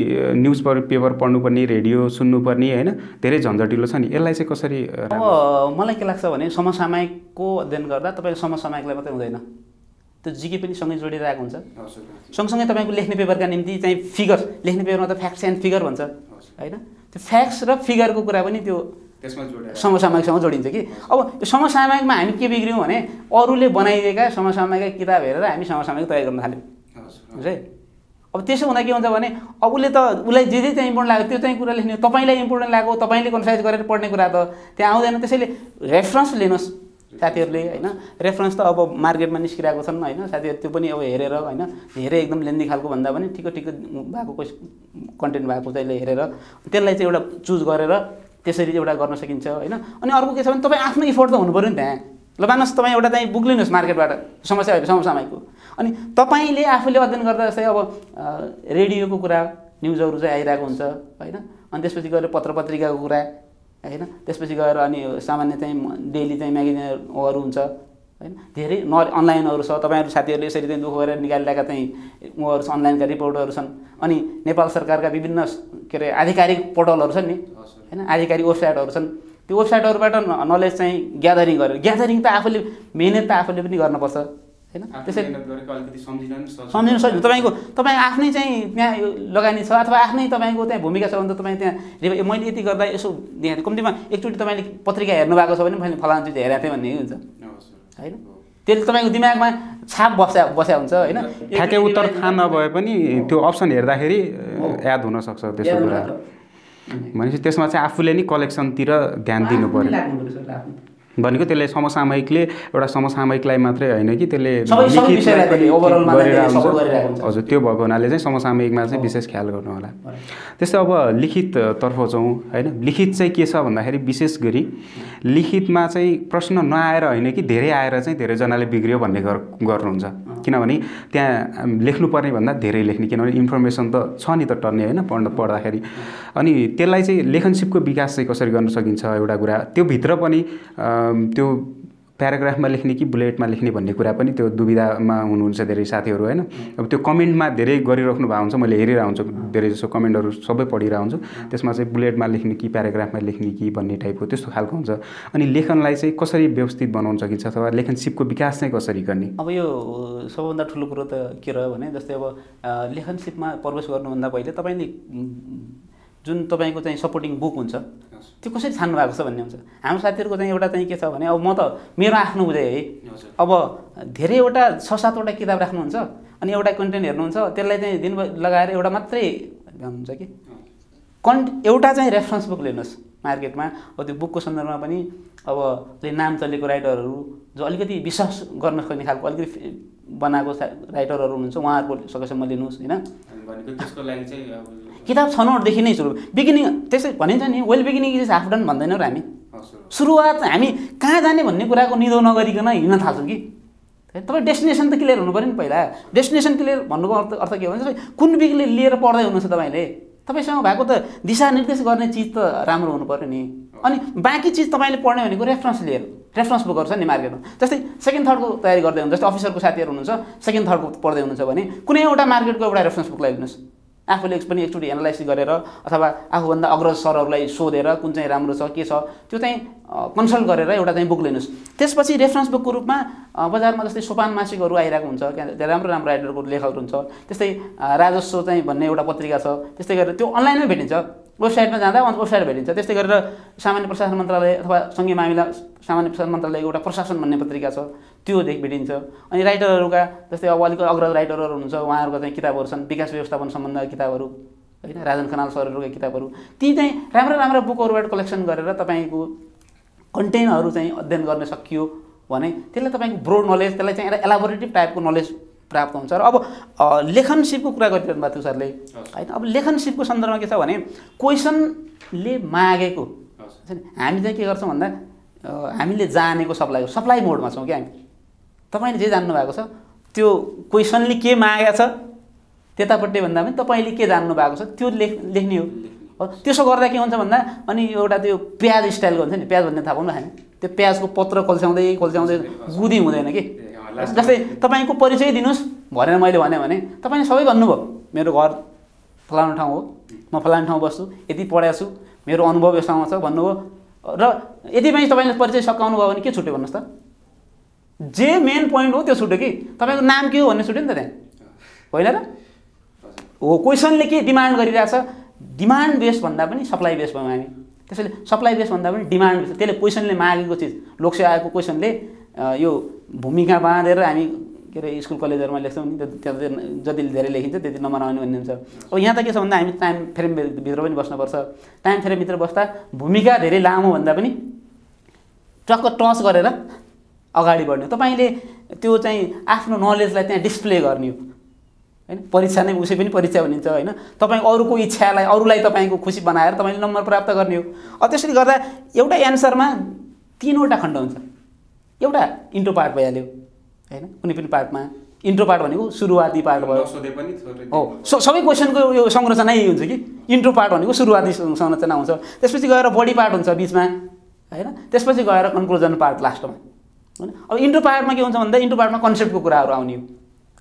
न्युज पेपर पढ्नुपर्ने, रेडियो सुन्नुपर्ने हैन, धेरै झन्झटिलो छ नि। यसलाई चाहिँ कसरी? मलाई के लाग्छ भने समसामयिकको अध्ययन गर्दा तपाईले समसामयिकलाई मात्रै हुँदैन, त्यो जीके पनि सँगै जोडिएर आएको हुन्छ। सँगसँगै तपाईको लेख्ने पेपरका निम्ति चाहिँ फिगर, लेख्ने पेपरमा त फ्याक्ट्स एन्ड फिगर भन्छ हैन, त्यो फ्याक्ट्स र फिगरको कुरा पनि त्यो समसामयिकसँग जोडिन्छ कि। अब यो समसामयिकमा हामी के बिग्रियौँ भने अरूले बनाइदिएका समसामयिकका किताब हेरेर हामी समसामयिक तयार गर्न थाल्यौँ, हुन्छ है। अब त्यसो हुँदा के हुन्छ भने अब उसले त उसलाई जे जे चाहिँ इम्पोर्टेन्ट लाग्यो त्यो चाहिँ कुरा लेख्ने, तपाईँलाई इम्पोर्टेन्ट लाग्यो तपाईँले कन्साइज गरेर पढ्ने कुरा त त्यहाँ आउँदैन। त्यसैले रेफरेन्स लिनुहोस् साथीहरूले हैन, रेफरेन्स त अब मार्केटमा निस्किरहेको छन् हैन साथीहरू, त्यो पनि अब हेरेर हैन, धेरै एकदम लेन्दी खालको भन्दा पनि ठिक ठिक भएको कन्टेन्ट भएको चाहिँ हेरेर त्यसलाई चाहिँ एउटा चुज गरेर त्यसरी एउटा गर्न सकिन्छ हैन। अनि अर्को के छ भने तपाईँ आफ्नो इफोर्ट त हुनुपर्यो नि त्यहाँ। ल मान्नुहोस् तपाईँ एउटा चाहिँ बुक लिनुहोस् मार्केटबाट समस्याहरू समसामयिकको, अनि तपाईँले आफूले अध्ययन गर्दा जस्तै अब रेडियोको कुरा न्युजहरू चाहिँ आइरहेको हुन्छ हैन, अनि त्यसपछि गएर पत्र पत्रिकाको कुरा हैन, त्यसपछि गएर अनि सामान्य चाहिँ डेली चाहिँ म्यागजिनहरू हुन्छ हैन, धेरै अनलाइनहरू छ। तपाईँहरू साथीहरूले यसरी चाहिँ दुःख गरेर निकालिरहेका चाहिँ उहाँहरू छन्, अनलाइनका रिपोर्टहरू छन्। अनि नेपाल सरकारका विभिन्न के अरे आधिकारिक पोर्टलहरू छन् नि हैन, आधिकारिक वेबसाइटहरू छन्, त्यो वेबसाइटहरूबाट नलेज चाहिँ ग्यादरिङ गरेर, ग्यादरिङ त आफूले मेहनत त आफूले पनि गर्नुपर्छ हैन। त्यसैले सम्झिनु सक्छ तपाईँको तपाईँ आफ्नै चाहिँ त्यहाँ लगानी छ अथवा आफ्नै तपाईँको त्यहाँ भूमिका छ भने त तपाईँ त्यहाँ मैले यति गर्दा यसो कम्तीमा एकचोटि तपाईँले पत्रिका हेर्नु भएको छ भने मैले फलाना चिज हेरेको थिएँ भन्ने हुन्छ हैन। त्यसले तपाईँको दिमागमा छाप बस्या हुन्छ हैन, ठ्याक्कै उत्तर थाहा नभए पनि त्यो अप्सन हेर्दाखेरि याद हुन सक्छ। त्यस्तो कुरा भनेपछि त्यसमा चाहिँ आफूले नि कलेक्सनतिर ध्यान दिनु पर्यो भनेको, त्यसले समसामयिकले एउटा समसामयिकलाई मात्रै होइन कि त्यसले हजुर, त्यो भएको हुनाले चाहिँ समसामयिकमा चाहिँ विशेष ख्याल गर्नु होला। त्यस्तै अब लिखिततर्फ जाउँ हैन। लिखित चाहिँ के छ भन्दाखेरि विशेष गरी लिखितमा चाहिँ प्रश्न नआएर होइन कि धेरै आएर चाहिँ धेरैजनाले बिग्रियो भन्ने गर्नुहुन्छ, किनभने त्यहाँ लेख्नुपर्ने भन्दा धेरै लेख्ने, किनभने इन्फर्मेसन त छ नि त टर्ने हैन पढ्दाखेरि। अनि त्यसलाई चाहिँ लेखनसिपको विकास चाहिँ कसरी गर्न सकिन्छ एउटा कुरा, त्यो भित्र पनि त्यो प्याराग्राफमा लेख्ने कि बुलेटमा लेख्ने भन्ने कुरा पनि त्यो दुविधामा हुनुहुन्छ धेरै साथीहरू हैन। अब त्यो कमेन्टमा धेरै गरिराख्नु भएको हुन्छ, मैले हेरिरहेको हुन्छु धेरैजसो कमेन्टहरू सबै पढिरहेको हुन्छु, त्यसमा चाहिँ बुलेटमा लेख्ने कि प्याराग्राफमा लेख्ने कि भन्ने टाइपको त्यस्तो खालको हुन्छ। अनि लेखनलाई चाहिँ कसरी व्यवस्थित बनाउन सकिन्छ अथवा लेखनसिपको विकास चाहिँ कसरी गर्ने? अब यो सबभन्दा ठुलो कुरो त के रह्यो भने जस्तै अब लेखनसिपमा प्रवेश गर्नुभन्दा पहिले तपाईँले जुन तपाईँको चाहिँ सपोर्टिङ बुक हुन्छ त्यो कसरी छान्नु भएको छ भन्ने हुन्छ। हाम्रो साथीहरूको चाहिँ एउटा चाहिँ के छ भने अब म त मेरो आफ्नो बुझाइ है, अब धेरैवटा 6-7 वटा किताब राख्नुहुन्छ अनि एउटा कन्टेन्ट हेर्नुहुन्छ, त्यसलाई चाहिँ दिन लगाएर एउटा मात्रै हुन्छ कि एउटा चाहिँ रेफरेन्स बुक लिनुहोस् मार्केटमा। अब त्यो बुकको सन्दर्भमा पनि अब चाहिँ नाम चलेको राइटरहरू जो अलिकति विश्वास गर्न सक्ने खालको अलिकति बनाएको राइटरहरू हुनुहुन्छ उहाँहरूको सकेसम्म लिनुहोस् हैन। त्यसको लागि चाहिँ किताब छनौटदेखि नै सुरु, बिगिनिङ त्यसै भनिन्छ नि, well beginning is half done भन्दैनौँ र हामी, सुरुवात हामी कहाँ जाने भन्ने कुराको निधो नगरिकन हिँड्न थाल्छौँ कि। तपाईँ डेस्टिनेसन त क्लियर हुनु पऱ्यो नि, पहिला डेस्टिनेसन क्लियर भन्नुको अर्थ के हो भने कुन बिगले लिएर पढ्दै हुनुहुन्छ तपाईँले, तपाईँसँग भएको त दिशानिर्देश गर्ने चिज त राम्रो हुनु पऱ्यो नि। अनि बाँकी चिज तपाईँले पढ्ने भनेको रेफरेन्स लिएर, रेफरेन्स बुकहरू छ नि मार्केटमा, जस्तै सेकेन्ड थर्डको तयारी गर्दै हुनुहुन्छ, जस्तै अफिसरको साथीहरू हुनुहुन्छ सेकेन्ड थर्डको पढ्दै हुनुहुन्छ भने कुनै एउटा मार्केटको एउटा रेफरेन्स बुक ल्याइदिनुहोस्, आफूले पनि एकचोटि एनालाइसिस गरेर अथवा आफूभन्दा अग्रज सरहरूलाई सोधेर कुन चाहिँ राम्रो छ के छ त्यो चाहिँ कन्सल्ट गरेर एउटा चाहिँ बुक लिनुहोस्। त्यसपछि रेफरेन्स बुकको रूपमा बजारमा जस्तै सोपान मासिकहरू आइरहेको हुन्छ, त्यहाँ राम्रो राम्रो राइटरको लेखहरू हुन्छ, त्यस्तै राजस्व चाहिँ भन्ने एउटा पत्रिका छ, त्यस्तै गरेर त्यो अनलाइनमै भेटिन्छ, वेबसाइटमा जाँदा वेबसाइट भेटिन्छ। त्यस्तै गरेर सामान्य प्रशासन मन्त्रालय अथवा सङ्घीय मामिला सामान्य प्रशासन मन्त्रालयको एउटा प्रशासन भन्ने पत्रिका छ त्यो भेटिन्छ। अनि राइटरहरूका जस्तै अब अलिक अग्रज राइटरहरू हुनुहुन्छ उहाँहरूको चाहिँ किताबहरू छन्, विकास व्यवस्थापन सम्बन्धका किताबहरू हैन, राजन खनाल सरहरूका किताबहरू, ती चाहिँ राम्रा राम्रा बुकहरूबाट कलेक्सन गरेर तपाईँको कन्टेन्टहरू चाहिँ अध्ययन गर्न सकियो भने त्यसलाई तपाईँको ब्रोड नलेज, त्यसलाई चाहिँ एलाबोरेटिभ टाइपको नलेज प्राप्त हुन्छ। र अब लेखनसिपको कुरा गरिरहनु भएको थियो सरले हैन। अब लेखनसिपको सन्दर्भमा के छ भने क्वेसनले मागेको, हामी चाहिँ के गर्छौँ भन्दा हामीले जानेको सप्लाई मोडमा छौं के हामी। तपाईले जे जान्नु भएको छ त्यो क्वेशनले के मागेको छ त्यतापट्टि भन्दा पनि तपाईले के जान्नु भएको छ त्यो लेख्ने हो। त्यसो गर्दा के हुन्छ भन्दा अनि एउटा त्यो प्याज स्टाइलको हुन्छ नि, प्याज भन्ने थाहा पाउनु हामी, त्यो प्याजको पत्र कल्स्याउँदै कल्स्याउँदै गुदी हुँदैन कि। जस्तै तपाईको परिचय दिनुस् भनेर मैले भने तपाईले सबै भन्नुभयो, मेरो घर फलाना ठाउँ हो, म फलाना ठाउँ बस्छु, यति पढेको छु, मेरो अनुभव यसमा छ भन्नुभयो र यदि पनि तपाईले परिचय सकाउनु भयो भने के छुट्यो भन्नुस् त? जे मेन पोइन्ट हो त्यो छुट्यो कि तपाईको नाम के हो भन्ने छुट्यो नि त त्यहाँ, होइन र? हो क्वेशनले के डिमान्ड गरिरहेछ, डिमान्ड बेस भन्दा पनि सप्लाई बेस भयौँ हामी। त्यसैले सप्लाई बेस भन्दा पनि डिमान्ड बेस, त्यसले क्वेशनले मागेको चीज लोकसेवा आयोगको क्वेशनले यो भूमिका बाँधेर हामी के अरे स्कुल कलेजहरुमा लेख्छौं नि, त्यो जति धेरै लेखिन्छ त्यति नम्बर आउने भन्ने हुन्छ। अब यहाँ त के छ भन्दा हामी टाइम फ्रेम भित्र पनि बस्नुपर्छ। टाइम फ्रेम भित्र बस्दा भूमिका धेरै लामो भन्दा पनि टक्क टच गरेर अगाडि बढ्ने। तपाईले त्यो चाहिँ आफ्नो नलेजलाई त्यहाँ डिस्प्ले गर्ने हो, हैन? परीक्षा नै उसै पनि परीक्षा भनिन्छ, हैन? तपाईको अरुको इच्छालाई अरुलाई तपाईको खुसी बनाएर तपाईले नम्बर प्राप्त गर्ने हो। अब त्यसरी गर्दा एउटा एन्सरमा तीनवटा खण्ड हुन्छ। एउटा इन्ट्रो पार्ट भइहाल्यो, हैन? कुनै पनि पार्टमा इन्ट्रो पार्ट भनेको सुरुवाती पार्ट भयो, हो सबै क्वेशनको यो संरचना यही हुन्छ कि इन्ट्रो पार्ट भनेको सुरुवाती संरचना हुन्छ। त्यसपछि गएर बडी पार्ट हुन्छ बीचमा, हैन? त्यसपछि गएर कन्क्लुजन पार्ट लास्टमा, हैन? अब इन्ट्रो पार्टमा के हुन्छ भन्दा इन्ट्रो पार्टमा कन्सेप्टको कुराहरु आउने हो।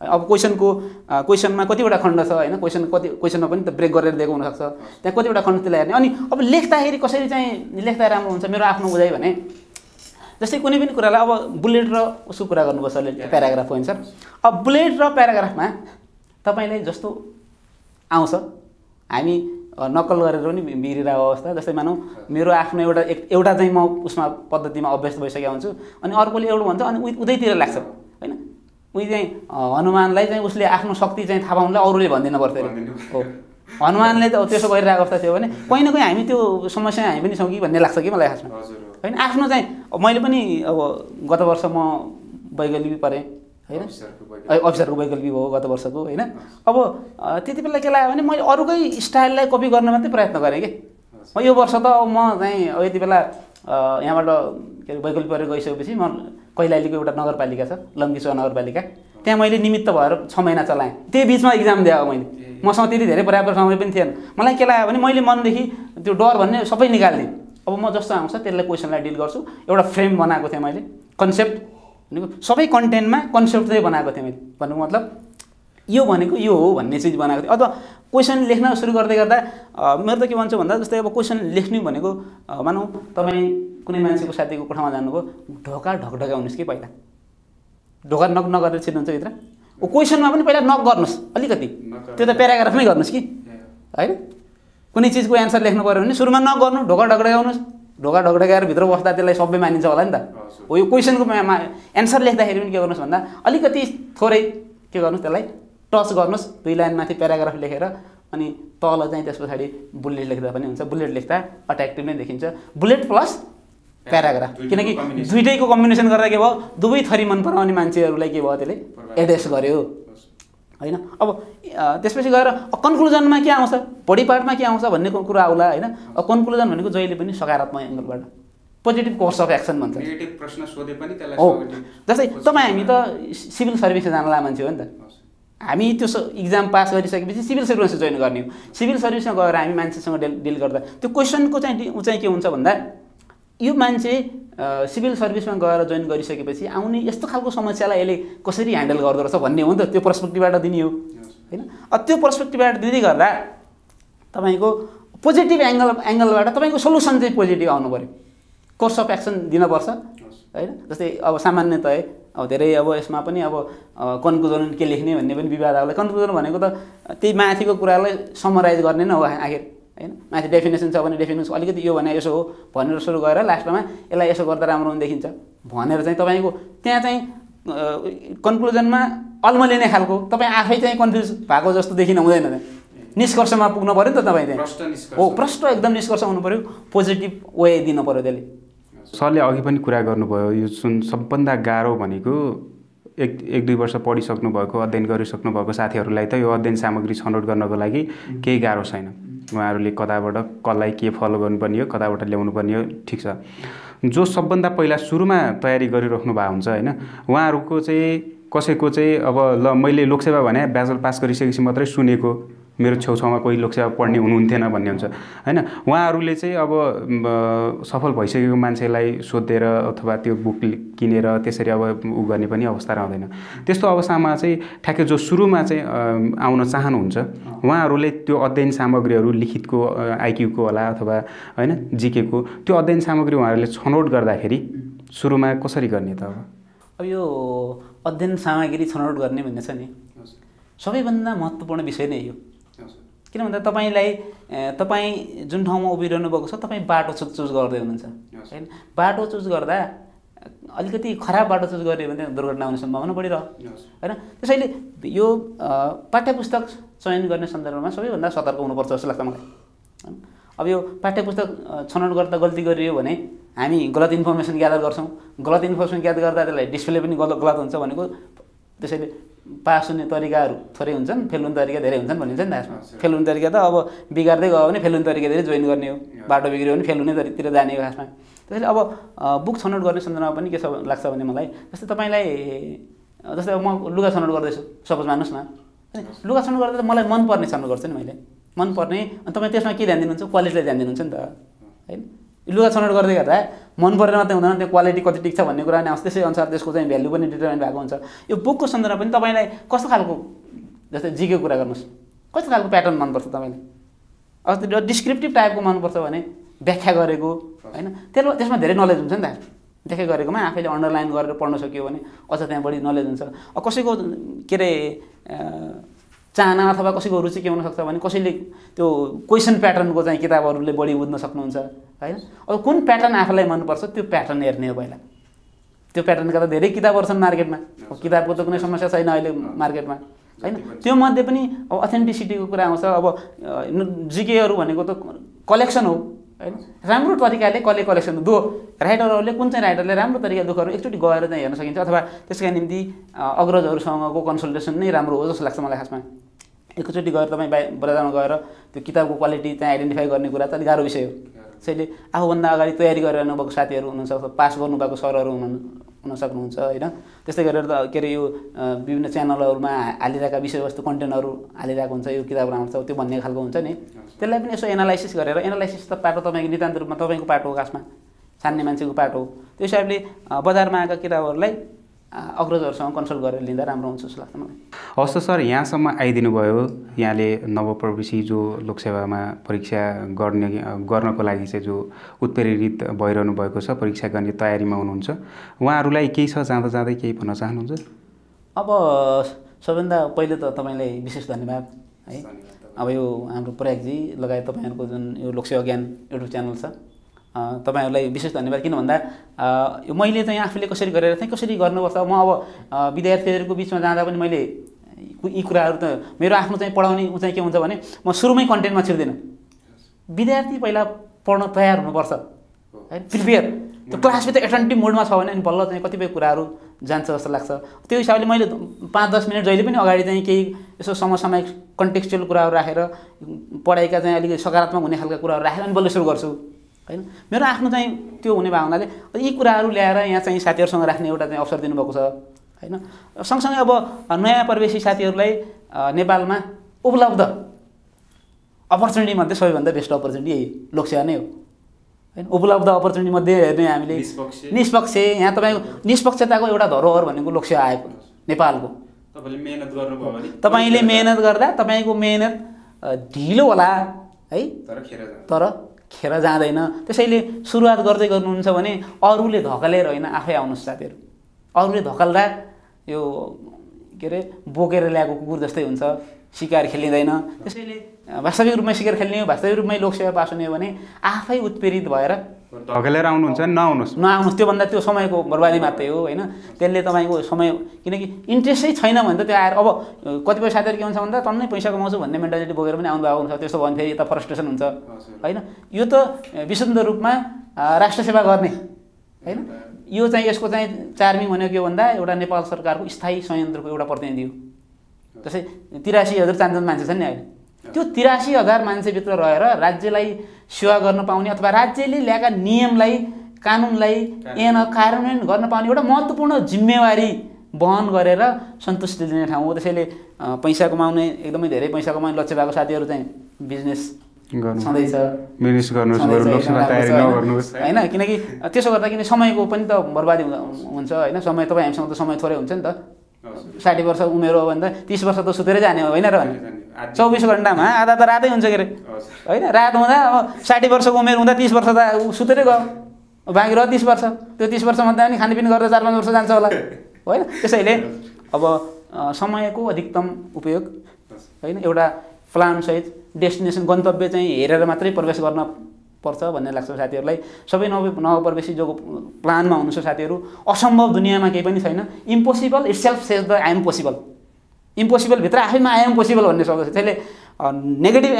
अब क्वेशनमा कतिवटा खण्ड छ, हैन? क्वेशनमा पनि त ब्रेक गरेर दिएको हुन सक्छ, त्यहाँ कतिवटा खण्ड त्यसलाई हेर्ने। अनि अब लेख्दाखेरि कसरी चाहिँ लेख्दा राम्रो हुन्छ मेरो आफ्नो बुझाइ भने, जस्तै कुनै पनि कुरालाई अब बुलेट र उसको कुरा गर्नुपर्छ प्याराग्राफ हुन्छ। अब बुलेट र प्याराग्राफमा तपाईलाई जस्तो आउँछ हामी नक्कल गरेर पनि बिरिरहेको अवस्था, जस्तै मानौं मेरो आफ्नो एउटा चाहिँ म उसमा पद्धतिमा अभ्यस्त भइसकेको हुन्छु अनि अर्कोले एउटा भन्छ अनि उतैतिर लाग्छ, हैन? उही चाहिँ हनुमानलाई चाहिँ उसले आफ्नो शक्ति चाहिँ थाहा पाउनलाई अरूले भन्दिन पर्थ्यो, हो हनुमानले त त्यसो गरिरहेको अवस्था थियो भने कहीँ न कहीँ हामी त्यो समस्या हामी पनि छौँ कि भन्ने लाग्छ कि मलाई खासमा, हैन? आफ्नो चाहिँ मैले पनि अब गत वर्ष म वैकल्पिक परेँ, हैन? अफिसरको वैकल्पिक हो गत वर्षको, हैन? अब त्यति बेला के लाग्यो भने मैले अरूकै स्टाइललाई कपी गर्न मात्रै प्रयत्न गरेँ कि म यो वर्ष त म चाहिँ यति बेला यहाँबाट के अरे वैकल्पिक परेर गइसकेपछि म कैलालीको एउटा नगरपालिका छ लङ्गेश्वर नगरपालिका, त्यहाँ मैले निमित्त भएर 6 महिना चलाएँ। त्यही बिचमा इक्जाम दिएको मैले, मसँग त्यति धेरै बराबर समय पनि थिएन। मलाई के लाग्यो भने मैले मनदेखि त्यो डर भन्ने सबै निकाल्दिएँ। अब म जस्तो आउँछ त्यसलाई क्वेशनलाई डिल गर्छु, एउटा फ्रेम बनाएको थिएँ मैले, कन्सेप्ट भनेको सबै कन्टेन्टमा कन्सेप्ट चाहिँ बनाएको थिएँ मैले, भन्नुको मतलब यो भनेको यो हो भन्ने चीज बनाएको थिएँ। अथवा क्वेसन लेख्न सुरु गर्दै गर्दा मेरो त के भन्छु भन्दा जस्तै अब क्वेसन लेख्नु भनेको मानौँ तपाईँ कुनै मान्छेको साथीको कोठामा जानुभयो, ढोका ढकढक्याउनुहोस् कि पहिला, ढोका नक नगरेर छिर्नुहुन्छ भित्र, ऊ क्वेसनमा पनि पहिला नक गर्नुहोस् अलिकति, त्यो त प्याराग्राफमै गर्नुहोस् कि, होइन? कुनै चिजको एन्सर लेख्नु पऱ्यो भने सुरुमा नगर्नु, ढोका ढकढक्याउनुहोस्। ढोका ढकढक्याएर भित्र बस्दा त्यसलाई सबै मानिन्छ होला नि त, हो यो क्वेसनको एन्सर लेख्दाखेरि पनि के गर्नुहोस् भन्दा अलिकति थोरै के गर्नुहोस् त्यसलाई टच गर्नुहोस्, 2 लाइन माथि प्याराग्राफ लेखेर अनि तल चाहिँ त्यस पछाडि बुलेट लेख्दा पनि हुन्छ। बुलेट लेख्दा अट्र्याक्टिभ नै देखिन्छ, बुलेट प्लस प्याराग्राफ, किनकि दुईटैको कम्बिनेसन गर्दा के भयो दुवै थरी मन पराउने मान्छेहरूलाई के भयो त्यसले एड्रेस गर्यो, हैन? अब त्यसपछि गएर कन्क्लुजनमा के आउँछ, बडी पार्टमा के आउँछ भन्ने कुरा आउला, हैन? कन्क्लुजन भनेको जहिले पनि सकारात्मक एङ्गलबाट पोजिटिभ कोर्स अफ एक्सन भन्छ। नेगेटिभ प्रश्न सोधे पनि त्यसलाई सकारात्मक, जस्तै तपाई हामी त सिभिल सर्भिस जानला मान्छे हो नि त, हामी त्यो इक्जाम पास गरिसकेपछि सिभिल सर्भिस जोइन गर्ने हो। सिभिल सर्भिसमा गएर हामी मान्छेसँग डिल गर्दा त्यो क्वेसनको चाहिँ उचाइ के हुन्छ भन्दा यो मान्छे सिभिल सर्भिसमा गएर जोइन गरिसकेपछि आउने यस्तो खालको समस्यालाई यसले कसरी ह्यान्डल गर्दोरहेछ भन्ने हो नि त, त्यो पर्सपेक्टिभबाट दिने हो, होइन? त्यो पर्सपेक्टिभबाट दिँदै गर्दा तपाईँको पोजिटिभ एङ्गलबाट तपाईँको सोल्युसन चाहिँ पोजिटिभ आउनु पऱ्यो, कोर्स अफ एक्सन दिनुपर्छ, होइन? जस्तै अब सामान्यतया अब धेरै अब यसमा पनि अब कन्क्लुजन के लेख्ने भन्ने पनि विवाद आउला। कन्क्लुजन भनेको त त्यही माथिको कुरालाई समराइज गर्ने नै हो आखिर, हैन? माथि डेफिनेसन छ भने डेफिनेसन अलिकति यो भने यसो हो भनेर सुरु गरेर लास्टमा यसलाई यसो गर्दा राम्रो हुन देखिन्छ भनेर चाहिँ तपाईँको त्यहाँ चाहिँ कन्क्लुजनमा अल्मलिने खालको तपाईँ आफै चाहिँ कन्फ्युज भएको जस्तो देखिन हुँदैन, निष्कर्षमा पुग्नु पऱ्यो नि त तपाईँ चाहिँ, हो प्रष्ट एकदम निष्कर्ष हुनु पऱ्यो, पोजिटिभ वे दिनु पऱ्यो त्यसले। सरले अघि पनि कुरा गर्नुभयो यो जुन सबभन्दा गाह्रो भनेको 1-2 वर्ष पढिसक्नु भएको अध्ययन गरिसक्नु भएको साथीहरूलाई त यो अध्ययन सामग्री छनौट गर्नको लागि केही गाह्रो छैन, तपाईहरुले कताबाट कसलाई के फलो गर्नुपर्ने हो कताबाट ल्याउनु पर्ने हो ठीक छ। जो सबभन्दा पहिला सुरुमा तयारी गरिराख्नु भा हुन्छ हैन उहाँहरुको चाहिँ कसैको चाहिँ अब ल मैले लोकसेवा भने ब्याचलर पास गरिसकेपछि मात्रै सुनेको मेरो छौछौमा कोही लोकसेवा पढ्ने हुनुहुन्थेन भन्ने हुन्छ हैन। उहाँहरुले चाहिँ अब सफल भइसकेको मान्छेलाई सोधेर अथवा त्यो बुक किनेर त्यसरी अब उ गर्ने पनि अवस्था रहदैन। त्यस्तो अवस्थामा चाहिँ ठ्याक्कै जो सुरुमा चाहिँ आउन चाहनुहुन्छ उहाँहरुले त्यो अध्ययन सामग्रीहरु लिखितको आईक्यूको होला अथवा हैन जीकेको त्यो अध्ययन सामग्री उहाँहरुले छनौट गर्दाखेरि सुरुमा कसरी गर्ने त? अब यो अध्ययन सामग्री छनौट गर्ने भन्ने छ नि सबैभन्दा महत्त्वपूर्ण विषय नै हो किन भन्दा तपाईं जुन ठाउँमा उभिरहनु भएको छ तपाई बाटो चुज गर्दै हुनुहुन्छ हैन। बाटो चुज गर्दा अलिकति खराब बाटो चुज गरे भने दुर्घटना हुने सम्भावना बढी रह्यो हैन। त्यसैले यो पाठ्यपुस्तक चयन गर्ने सन्दर्भमा सबैभन्दा सतर्क हुनुपर्छ जस्तो लाग्छ मलाई। अब यो पाठ्यपुस्तक छनौट गर्दा गल्ती गरियो भने हामी गलत इन्फर्मेसन ग्यादर गर्छौं। गलत इन्फर्मेसन ग्यादर गर्दा त्यसलाई डिस्प्ले पनि गलत हुन्छ भनेको त्यसैले पास हुने तरिकाहरु थोरै हुन्छन् फेल हुने तरिका धेरै हुन्छन् भनिन्छ नि दासमा। फेल हुने तरिका त अब बिगार्दै गयो भने फेल हुने तरिका धेरै जोइन गर्ने हो बाटो बिग्रियो भने फेल हुने तरिकातिर जाने हो खासमा। त्यसैले अब बुक छनौट गर्ने सन्दर्भमा पनि के लाग्छ भने मलाई जस्तै तपाईलाई जस्तै म लुगा छनौट गर्दैछु सपोज मान्नुस् न लुगा छनौट गर्दा त मलाई मनपर्ने छनौट गर्छु नि मैले मनपर्ने अनि तपाई त्यसमा के ध्यान दिनुहुन्छ क्वालिटीलाई ध्यान दिनुहुन्छ नि त हैन। लुगा छनौट गर्दै गर्दा मन परेर मात्रै हुँदैन त्यो क्वालिटी कति टिक छ भन्ने कुरा नि आउँछ त्यसै अनुसार त्यसको चाहिँ भ्यालु पनि डिटरमाइन भएको हुन्छ। यो बुकको सन्दर्भमा पनि तपाईलाई कस्तो खालको जस्तै जीके कुरा गर्नुस् कस्तो खालको प्याटर्न मनपर्छ तपाईलाई अथवा डिस्क्रिप्टिभ टाइपको मनपर्छ भने व्याख्या गरेको हैन त्यसमा धेरै नलेज हुन्छ नि त। व्याख्या गरेकोमा आफैले अन्डरलाइन गरेर पढ्न सकियो भने अझ त्यहाँ बढी नलेज हुन्छ। कसैको के रे चाहना अथवा कसैको रुचि के हुन सक्छ भने कसैले त्यो क्वेसन प्याटर्नको चाहिँ किताबहरुले बढी बुझ्न सक्नुहुन्छ हैन। अब कुन प्याटर्न आफूलाई मनपर्छ त्यो प्याटर्न हेर्ने हो पहिला। त्यो प्याटर्नका त धेरै किताबहरु छन् मार्केटमा किताबको त कुनै समस्या छैन अहिले मार्केटमा हैन। त्यो मध्ये पनि अब अथेन्टिसिटीको कुरा आउँछ। अब जीकेहरु भनेको त कलेक्सन हो हैन। राम्रो तरिकाले कलेक्सन दो राइटरहरुले कुन चाहिँ राइटरले राम्रो तरिकाले दुखहरु एकचोटी गएर चाहिँ हेर्न सकिन्छ अथवा त्यसका निम्ति अग्रजहरुसँगको कन्सल्टेसन नै राम्रो हो जस्तो लाग्छ मलाई खासमा। एकचोटी गएर तपाई बजारमा गएर त्यो किताबको क्वालिटी चाहिँ आइडेन्टिफाई गर्ने कुरा त अलिक गाह्रो विषय हो। त्यसैले आफूभन्दा अगाडि तयारी गरिरहनु भएको साथीहरु हुनुहुन्छ पास गर्नुभएको सरहरु हुन सक्नुहुन्छ हैन। त्यस्तै गरेर त के अरे यो विभिन्न च्यानलहरुमा हालिरहेका विषयवस्तु कन्टेन्टहरु हालिरहेको हुन्छ यो किताब राम्रो छ त्यो भन्ने खालको हुन्छ नि त्यसलाई पनि यसो एनालाइसिस गरेर एनालाइसिस त पाटो तपाईको नितान्त रूपमा तपाईको पाटो हो खासमा सान्ने मान्छेको पाटो हो। त्यो हिसाबले बजारमा आएका किताबहरुलाई अग्रजहरुसँग कन्सल्ट गरेर लिँदा राम्रो हुन्छ जस्तो लाग्छ मलाई। हवस् सर यहाँसम्म आइदिनु भयो। यहाँले नवप्रवेशी जो लोकसेवामा परीक्षा गर्नको लागि चाहिँ जो उत्प्रेरित भइरहनु भएको छ परीक्षा गर्ने तयारीमा हुनुहुन्छ उहाँहरूलाई केही छ जाँदा जाँदै केही भन्न चाहनुहुन्छ? अब सबैभन्दा पहिले त तपाईलाई विशेष धन्यवाद है। अब यो हाम्रो प्रयागजी लगायत तपाईहरुको जुन यो लोकसेवा ज्ञान युट्युब च्यानल छ तपाईहरुलाई विशेष धन्यवाद। किन भन्दा यो मैले चाहिँ आफूले कसरी गरेर चाहिँ कसरी गर्नुपर्छ म अब विद्यार्थीहरुको बीचमा जाँदा पनि मैले यी कुराहरु त मेरो आफ्नो चाहिँ पढाउने उ चाहिँ के हुन्छ भने म सुरुमै कन्टेन्टमा छिर्दिन। विद्यार्थी पहिला पढ्न तयार हुनुपर्छ हैन प्रिपेयर। त्यो क्लासभित्र एटेन्टिभ मोडमा छ भने अनि बल्ल चाहिँ कतिपय कुराहरु जान्छ जस्तो लाग्छ। त्यो हिसाबले मैले 5-10 मिनट जहिले पनि अगाडि चाहिँ केही यसो समसामयिक कन्टेक्स्चुअल कुराहरु राखेर पढाइका चाहिँ अलिकति सकारात्मक हुने खालका कुराहरु राखेर अनि बल्ल सुरु गर्छु हैन। मेरो आफ्नो चाहिँ त्यो हुने भावनाले यी कुराहरु ल्याएर यहाँ चाहिँ साथीहरुसँग राख्ने एउटा चाहिँ अवसर दिनुभएको छ हैन। सँगसँगै अब नयाँ प्रवेशी साथीहरुलाई नेपालमा उपलब्ध अपर्च्युनिटी मध्ये सबैभन्दा बेस्ट अपर्च्युनिटी यही लोकसेवा नै हो हैन। उपलब्ध अपर्च्युनिटी मध्ये हेर्ने हामीले निष्पक्ष यहाँ तपाईको निष्पक्षताको एउटा धरोहर भनेको लोकसेवा आएको नेपालको। तपाईले मेहनत गर्नुभयो भने तपाईले मेहनत गर्दा तपाईको मेहनत ढिलो होला है तर खेर जाँदैन। त्यसैले सुरुवात गर्दै गर्नुहुन्छ भने अरूले धकलेर हैन आफै आउनुस् साथीहरु। अरूले धकल्दा यो के अरे बोकेर ल्याएको कुकुर जस्तै हुन्छ शिकार खेलिँदैन। त्यसैले वास्तविक रूपमा शिकार खेल्ने हो वास्तविक रूपमै लोकसेवा पास हुने हो भने आफै उत्प्रेरित भएर धकलेर आउनुहुन्छ नआउनुस्। त्योभन्दा त्यो समयको बर्बादी मात्रै हो हैन। त्यसले तपाईको समय किनकि इन्ट्रेस्टै छैन भने त त्यो आएर अब कतिपय साथीहरु के हुन्छ भन्दा टन्नै पैसा कमाउँछु भन्ने मेन्टालिटी बोकेर पनि आउनुभएको हुन्छ त्यस्तो भने फेरि यता फ्रस्ट्रेसन हुन्छ हैन। यो त विशुद्ध रूपमा राष्ट्र सेवा गर्ने हैन। यो चाहिँ यसको चाहिँ चार्मिङ भनेको के भन्दा एउटा नेपाल सरकारको स्थायी संयन्त्रको एउटा प्रतिनिधि हो। जस्तै 83,000 चान्जन मान्छे छन् नि अहिले त्यो 83,000 मान्छेभित्र रहेर राज्यलाई सेवा गर्न पाउने अथवा राज्यले ल्याएका नियमलाई कानुनलाई कार्यान्वयन गर्न पाउने एउटा महत्त्वपूर्ण जिम्मेवारी बहन गरेर सन्तुष्टि दिने ठाउँ हो। त्यसैले पैसा कमाउने एकदमै धेरै पैसा कमाउने लक्ष्य भएको साथीहरू चाहिँ बिजनेस सधैँछ बिजनेस गर्नुहोस् बरु लोकसभा तयारी नगर्नुहोस् हैन, किनकि त्यसो गर्दा किन समयको पनि त बर्बादी हुन्छ हैन। समय तपाई हामीसँग त समय थोरै हुन्छ नि त। 60 वर्ष उमेर हो भन्दा 30 वर्ष त सुतेर जाने हो होइन र भने 24 घण्टामा आधा त रातै हुन्छ के रे होइन। रात हुँदा अब 60 वर्षको उमेर हुँदा 30 वर्ष त सुतेरै गयो, बाँकी रह्यो 30 वर्ष। त्यो 30 वर्षमा पनि खानपिन गर्दा 4-5 वर्ष जान्छ होला होइन। त्यसैले अब समयको अधिकतम उपयोग होइन, एउटा प्लान सहित डेस्टिनेसन गन्तव्य चाहिँ हेरेर मात्रै प्रवेश गर्न पर्छ भन्ने लाग्छ साथीहरूलाई। सबै नवप्रवेशी जो प्लानमा हुनुहुन्छ साथीहरू, असम्भव दुनियाँमा केही पनि छैन। Impossible itself says the I am possible, इम्पोसिबलभित्र आफैमा आई एम पोसिबल भन्ने सक्छ। त्यसैले नेगेटिभ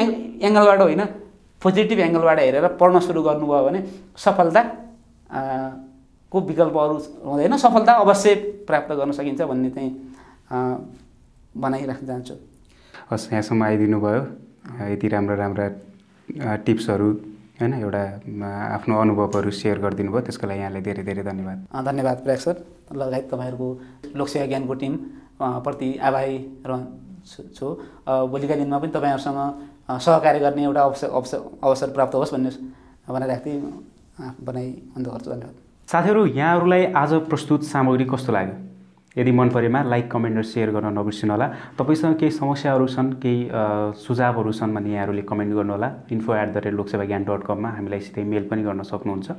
एङ्गलबाट होइन पोजिटिभ एङ्गलबाट हेरेर पढ्न सुरु गर्नुभयो भने सफलता को विकल्प अरू हुँदैन, सफलता अवश्य प्राप्त गर्न सकिन्छ भन्ने चाहिँ भनाइराख्न चाहन्छु। हस्, यहाँसम्म आइदिनु भयो, यति राम्रा राम्रा टिप्सहरू हैन, एउटा आफ्नो अनुभवहरू सेयर गरिदिनु भयो, त्यसको लागि यहाँलाई धेरै धेरै धन्यवाद। धन्यवाद प्रयाग सर, लगायत तपाईँहरूको लोकसेवा ज्ञानको टिम प्रति आभारी रहन्छु। भोलिका दिनमा पनि तपाईँहरूसँग सहकार्य गर्ने एउटा अवसर प्राप्त होस् भन्ने राख्दै अन्त गर्छु। धन्यवाद साथीहरू, यहाँहरूलाई आज प्रस्तुत सामग्री कस्तो लाग्यो? यदि मन परेमा लाइक कमेन्ट र सेयर गर्न नबिर्सिनु होला। तपाईसँग केही समस्याहरू छन्, केही सुझावहरू छन् भने यहाँहरूले कमेन्ट गर्नुहोला। info@loksewagan.com मा हामीलाई सिधै मेल पनि गर्न सक्नुहुन्छ।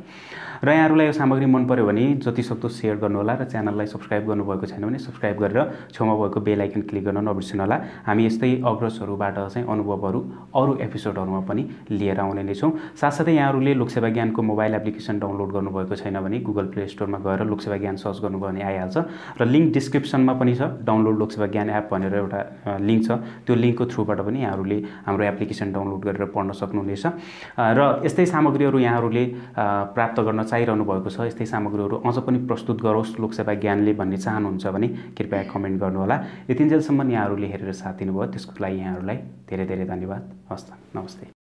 र यहाँहरूलाई यो सामग्री मन पर्यो भने जतिसक्दो सेयर गर्नुहोला र च्यानललाई सब्सक्राइब गर्नुभएको छैन भने सब्सक्राइब गरेर छेउमा भएको बेल आइकन क्लिक गर्न नबिर्सिनु होला। हामी यस्तै अग्रजहरूबाट चाहिँ अनुभवहरू अरू एपिसोडहरूमा पनि लिएर आउने नै छौँ। साथसाथै यहाँहरूले लोकसेवा ज्ञानको मोबाइल एप्लिकेसन डाउनलोड गर्नुभएको छैन भने गुगल प्ले स्टोरमा गएर लोकसेवा ज्ञान सर्च गर्नुभयो भने आइहाल्छ। र लिङ्क डिस्क्रिप्सनमा पनि छ, डाउनलोड लोकसेवा ज्ञान एप भनेर एउटा लिङ्क छ, त्यो लिङ्कको थ्रुबाट पनि यहाँहरूले हाम्रो एप्लिकेसन डाउनलोड गरेर पढ्न सक्नुहुनेछ। र यस्तै सामग्रीहरू यहाँहरूले प्राप्त गर्न चाहिरहनु भएको छ, यस्तै सामग्रीहरू अझ पनि प्रस्तुत गरोस् लोकसेवा ज्ञानले भन्ने चाहनुहुन्छ भने कृपया कमेन्ट गर्नुहोला। यतिन्जेलसम्म यहाँहरूले हेरेर साथ दिनुभयो त्यसको लागि यहाँहरूलाई धेरै धेरै धन्यवाद। हस्, नमस्ते।